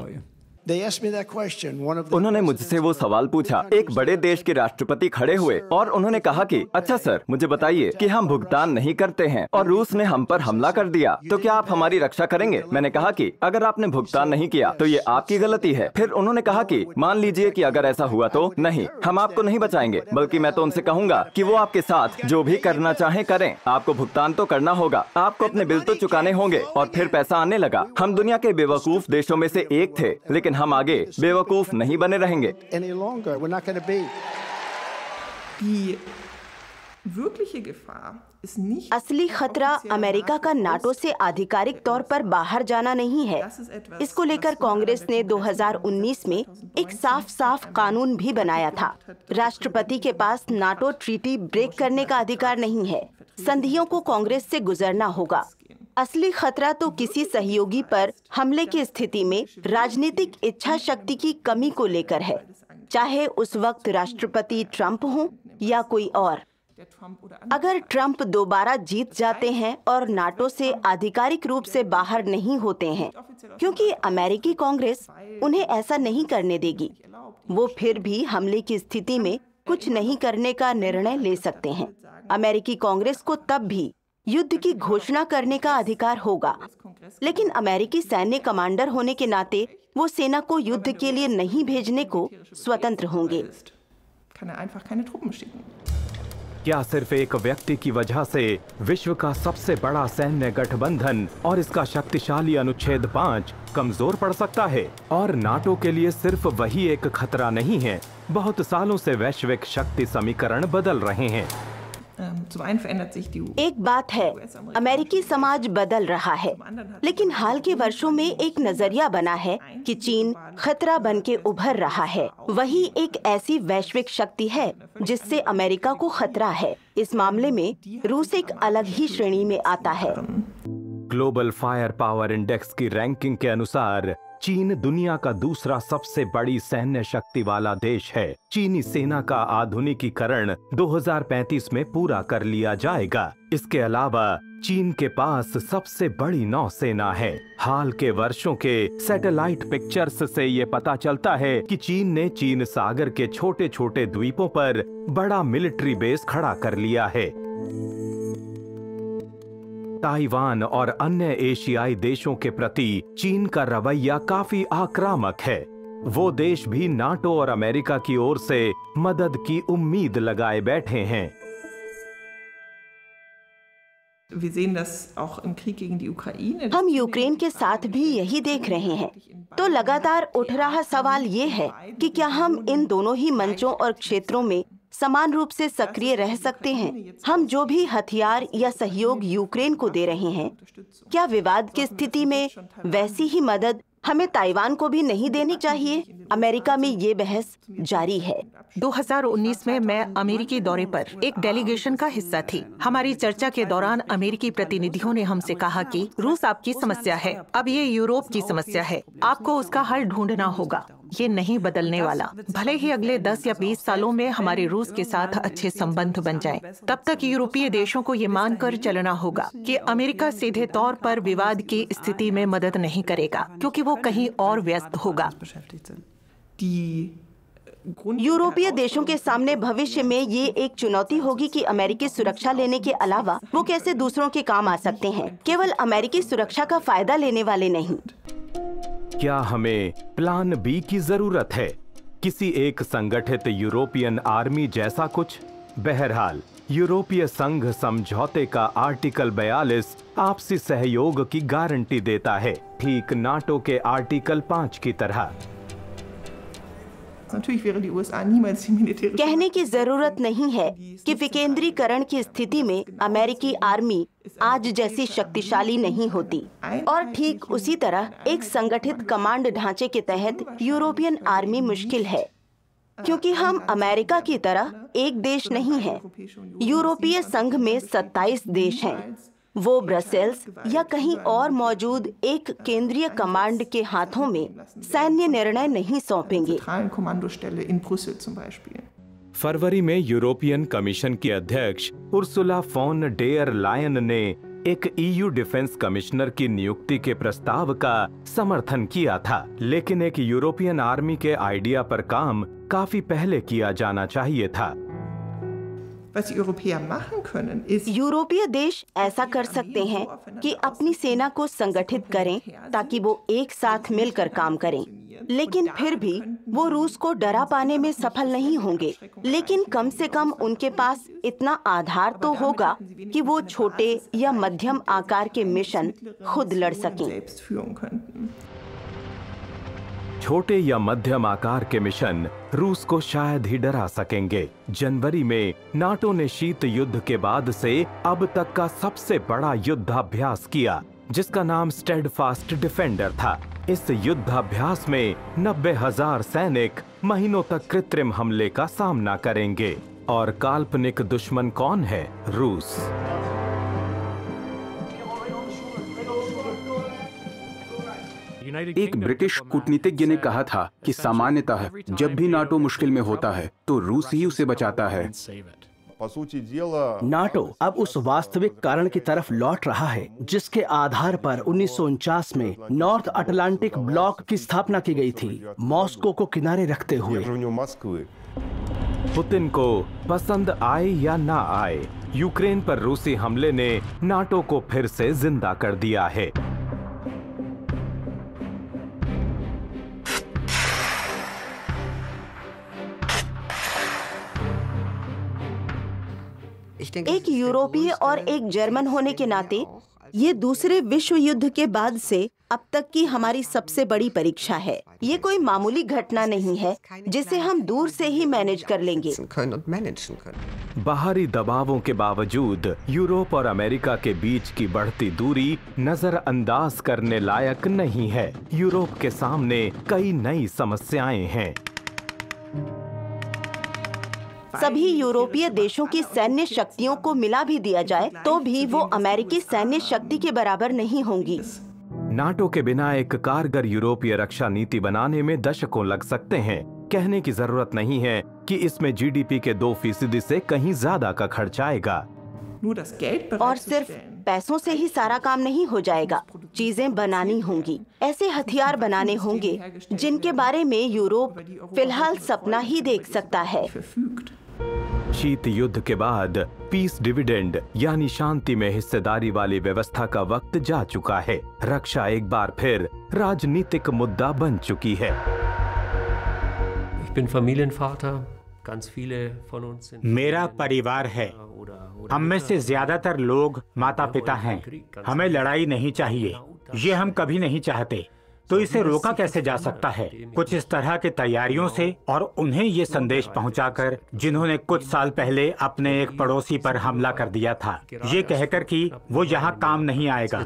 उन्होंने मुझसे वो सवाल पूछा। एक बड़े देश के राष्ट्रपति खड़े हुए और उन्होंने कहा कि अच्छा सर, मुझे बताइए कि हम भुगतान नहीं करते हैं और रूस ने हम पर हमला कर दिया, तो क्या आप हमारी रक्षा करेंगे? मैंने कहा कि अगर आपने भुगतान नहीं किया तो ये आपकी गलती है। फिर उन्होंने कहा कि मान लीजिए कि अगर ऐसा हुआ तो नहीं, हम आपको नहीं बचाएंगे, बल्कि मैं तो उनसे कहूँगा कि वो आपके साथ जो भी करना चाहे करें, आपको भुगतान तो करना होगा, आपको अपने बिल तो चुकाने होंगे। और फिर पैसा आने लगा। हम दुनिया के बेवकूफ देशों में से एक थे, लेकिन हम आगे बेवकूफ नहीं बने रहेंगे। असली खतरा अमेरिका का नाटो से आधिकारिक तौर पर बाहर जाना नहीं है। इसको लेकर कांग्रेस ने 2019 में एक साफ कानून भी बनाया था। राष्ट्रपति के पास नाटो ट्रीटी ब्रेक करने का अधिकार नहीं है। संधियों को कांग्रेस से गुजरना होगा। असली खतरा तो किसी सहयोगी पर हमले की स्थिति में राजनीतिक इच्छा शक्ति की कमी को लेकर है, चाहे उस वक्त राष्ट्रपति ट्रंप हो या कोई और। अगर ट्रंप दोबारा जीत जाते हैं और नाटो से आधिकारिक रूप से बाहर नहीं होते हैं, क्योंकि अमेरिकी कांग्रेस उन्हें ऐसा नहीं करने देगी, वो फिर भी हमले की स्थिति में कुछ नहीं करने का निर्णय ले सकते हैं। अमेरिकी कांग्रेस को तब भी युद्ध की घोषणा करने का अधिकार होगा, लेकिन अमेरिकी सैन्य कमांडर होने के नाते वो सेना को युद्ध के लिए नहीं भेजने को स्वतंत्र होंगे। क्या सिर्फ एक व्यक्ति की वजह से विश्व का सबसे बड़ा सैन्य गठबंधन और इसका शक्तिशाली अनुच्छेद 5 कमजोर पड़ सकता है? और नाटो के लिए सिर्फ वही एक खतरा नहीं है, बहुत सालों से वैश्विक शक्ति समीकरण बदल रहे हैं। एक बात है, अमेरिकी समाज बदल रहा है, लेकिन हाल के वर्षों में एक नजरिया बना है कि चीन खतरा बन के उभर रहा है। वही एक ऐसी वैश्विक शक्ति है जिससे अमेरिका को खतरा है। इस मामले में रूस एक अलग ही श्रेणी में आता है। ग्लोबल फायर पावर इंडेक्स की रैंकिंग के अनुसार चीन दुनिया का दूसरा सबसे बड़ी सैन्य शक्ति वाला देश है। चीनी सेना का आधुनिकीकरण 2035 में पूरा कर लिया जाएगा। इसके अलावा चीन के पास सबसे बड़ी नौसेना है। हाल के वर्षों के सैटेलाइट पिक्चर्स से ये पता चलता है कि चीन ने चीन सागर के छोटे छोटे द्वीपों पर बड़ा मिलिट्री बेस खड़ा कर लिया है। ताइवान और अन्य एशियाई देशों के प्रति चीन का रवैया काफी आक्रामक है। वो देश भी नाटो और अमेरिका की ओर से मदद की उम्मीद लगाए बैठे हैं। हम यूक्रेन के साथ भी यही देख रहे हैं। तो लगातार उठ रहा सवाल ये है कि क्या हम इन दोनों ही मंचों और क्षेत्रों में समान रूप से सक्रिय रह सकते हैं? हम जो भी हथियार या सहयोग यूक्रेन को दे रहे हैं, क्या विवाद की स्थिति में वैसी ही मदद हमें ताइवान को भी नहीं देनी चाहिए। अमेरिका में ये बहस जारी है। 2019 में मैं अमेरिकी दौरे पर एक डेलीगेशन का हिस्सा थी। हमारी चर्चा के दौरान अमेरिकी प्रतिनिधियों ने हमसे कहा कि रूस आपकी समस्या है, अब ये यूरोप की समस्या है, आपको उसका हल ढूंढना होगा, ये नहीं बदलने वाला। भले ही अगले 10 या 20 सालों में हमारे रूस के साथ अच्छे संबंध बन जाएं, तब तक यूरोपीय देशों को ये मानकर चलना होगा कि अमेरिका सीधे तौर पर विवाद की स्थिति में मदद नहीं करेगा, क्योंकि वो कहीं और व्यस्त होगा। यूरोपीय देशों के सामने भविष्य में ये एक चुनौती होगी कि अमेरिकी सुरक्षा लेने के अलावा वो कैसे दूसरों के काम आ सकते हैं, केवल अमेरिकी सुरक्षा का फायदा लेने वाले नहीं। क्या हमें प्लान बी की जरूरत है, किसी एक संगठित यूरोपियन आर्मी जैसा कुछ? बहरहाल, यूरोपीय संघ समझौते का आर्टिकल 42 आपसी सहयोग की गारंटी देता है, ठीक नाटो के आर्टिकल 5 की तरह। कहने की जरूरत नहीं है कि विकेंद्रीकरण की स्थिति में अमेरिकी आर्मी आज जैसी शक्तिशाली नहीं होती, और ठीक उसी तरह एक संगठित कमांड ढांचे के तहत यूरोपियन आर्मी मुश्किल है, क्योंकि हम अमेरिका की तरह एक देश नहीं है। यूरोपीय संघ में 27 देश हैं। वो ब्रसेल्स या कहीं और मौजूद एक केंद्रीय कमांड के हाथों में सैन्य निर्णय नहीं सौंपेंगे। फरवरी में यूरोपियन कमीशन की अध्यक्ष उर्सुला फॉन डेयर लायन ने एक ईयू डिफेंस कमिश्नर की नियुक्ति के प्रस्ताव का समर्थन किया था, लेकिन एक यूरोपियन आर्मी के आइडिया पर काम काफी पहले किया जाना चाहिए था। यूरोपीय देश ऐसा कर सकते हैं कि अपनी सेना को संगठित करें ताकि वो एक साथ मिलकर काम करें, लेकिन फिर भी वो रूस को डरा पाने में सफल नहीं होंगे। लेकिन कम से कम उनके पास इतना आधार तो होगा कि वो छोटे या मध्यम आकार के मिशन खुद लड़ सकें। छोटे या मध्यम आकार के मिशन रूस को शायद ही डरा सकेंगे। जनवरी में नाटो ने शीत युद्ध के बाद से अब तक का सबसे बड़ा युद्धाभ्यास किया, जिसका नाम स्टेडफास्ट डिफेंडर था। इस युद्धाभ्यास में 90,000 सैनिक महीनों तक कृत्रिम हमले का सामना करेंगे। और काल्पनिक दुश्मन कौन है? रूस। एक ब्रिटिश कूटनीतिज्ञ ने कहा था कि सामान्यतः जब भी नाटो मुश्किल में होता है तो रूस ही उसे बचाता है। नाटो अब उस वास्तविक कारण की तरफ लौट रहा है जिसके आधार पर 1949 में नॉर्थ अटलांटिक ब्लॉक की स्थापना की गई थी, मॉस्को को किनारे रखते हुए। पुतिन को पसंद आए या ना आए, यूक्रेन पर रूसी हमले ने नाटो को फिर से जिंदा कर दिया है। एक यूरोपीय और एक जर्मन होने के नाते ये दूसरे विश्व युद्ध के बाद से अब तक की हमारी सबसे बड़ी परीक्षा है। ये कोई मामूली घटना नहीं है जिसे हम दूर से ही मैनेज कर लेंगे। बाहरी दबावों के बावजूद यूरोप और अमेरिका के बीच की बढ़ती दूरी नजरअंदाज करने लायक नहीं है। यूरोप के सामने कई नई समस्याएं हैं। सभी यूरोपीय देशों की सैन्य शक्तियों को मिला भी दिया जाए तो भी वो अमेरिकी सैन्य शक्ति के बराबर नहीं होंगी। नाटो के बिना एक कारगर यूरोपीय रक्षा नीति बनाने में दशकों लग सकते हैं। कहने की जरूरत नहीं है कि इसमें जीडीपी के 2% से कहीं ज्यादा का खर्च आएगा। और सिर्फ पैसों से ही सारा काम नहीं हो जाएगा, चीजें बनानी होंगी, ऐसे हथियार बनाने होंगे जिनके बारे में यूरोप फिलहाल सपना ही देख सकता है। शीत युद्ध के बाद पीस डिविडेंड यानी शांति में हिस्सेदारी वाली व्यवस्था का वक्त जा चुका है। रक्षा एक बार फिर राजनीतिक मुद्दा बन चुकी है। मेरा परिवार है, हम में से ज्यादातर लोग माता पिता हैं। हमें लड़ाई नहीं चाहिए, ये हम कभी नहीं चाहते, तो इसे रोका कैसे जा सकता है? कुछ इस तरह के तैयारियों से, और उन्हें ये संदेश पहुंचाकर जिन्होंने कुछ साल पहले अपने एक पड़ोसी पर हमला कर दिया था, ये कहकर कि वो यहाँ काम नहीं आएगा।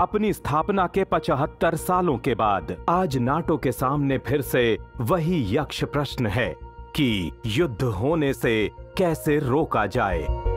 अपनी स्थापना के 75 सालों के बाद आज नाटो के सामने फिर से वही यक्ष प्रश्न है कि युद्ध होने से कैसे रोका जाए।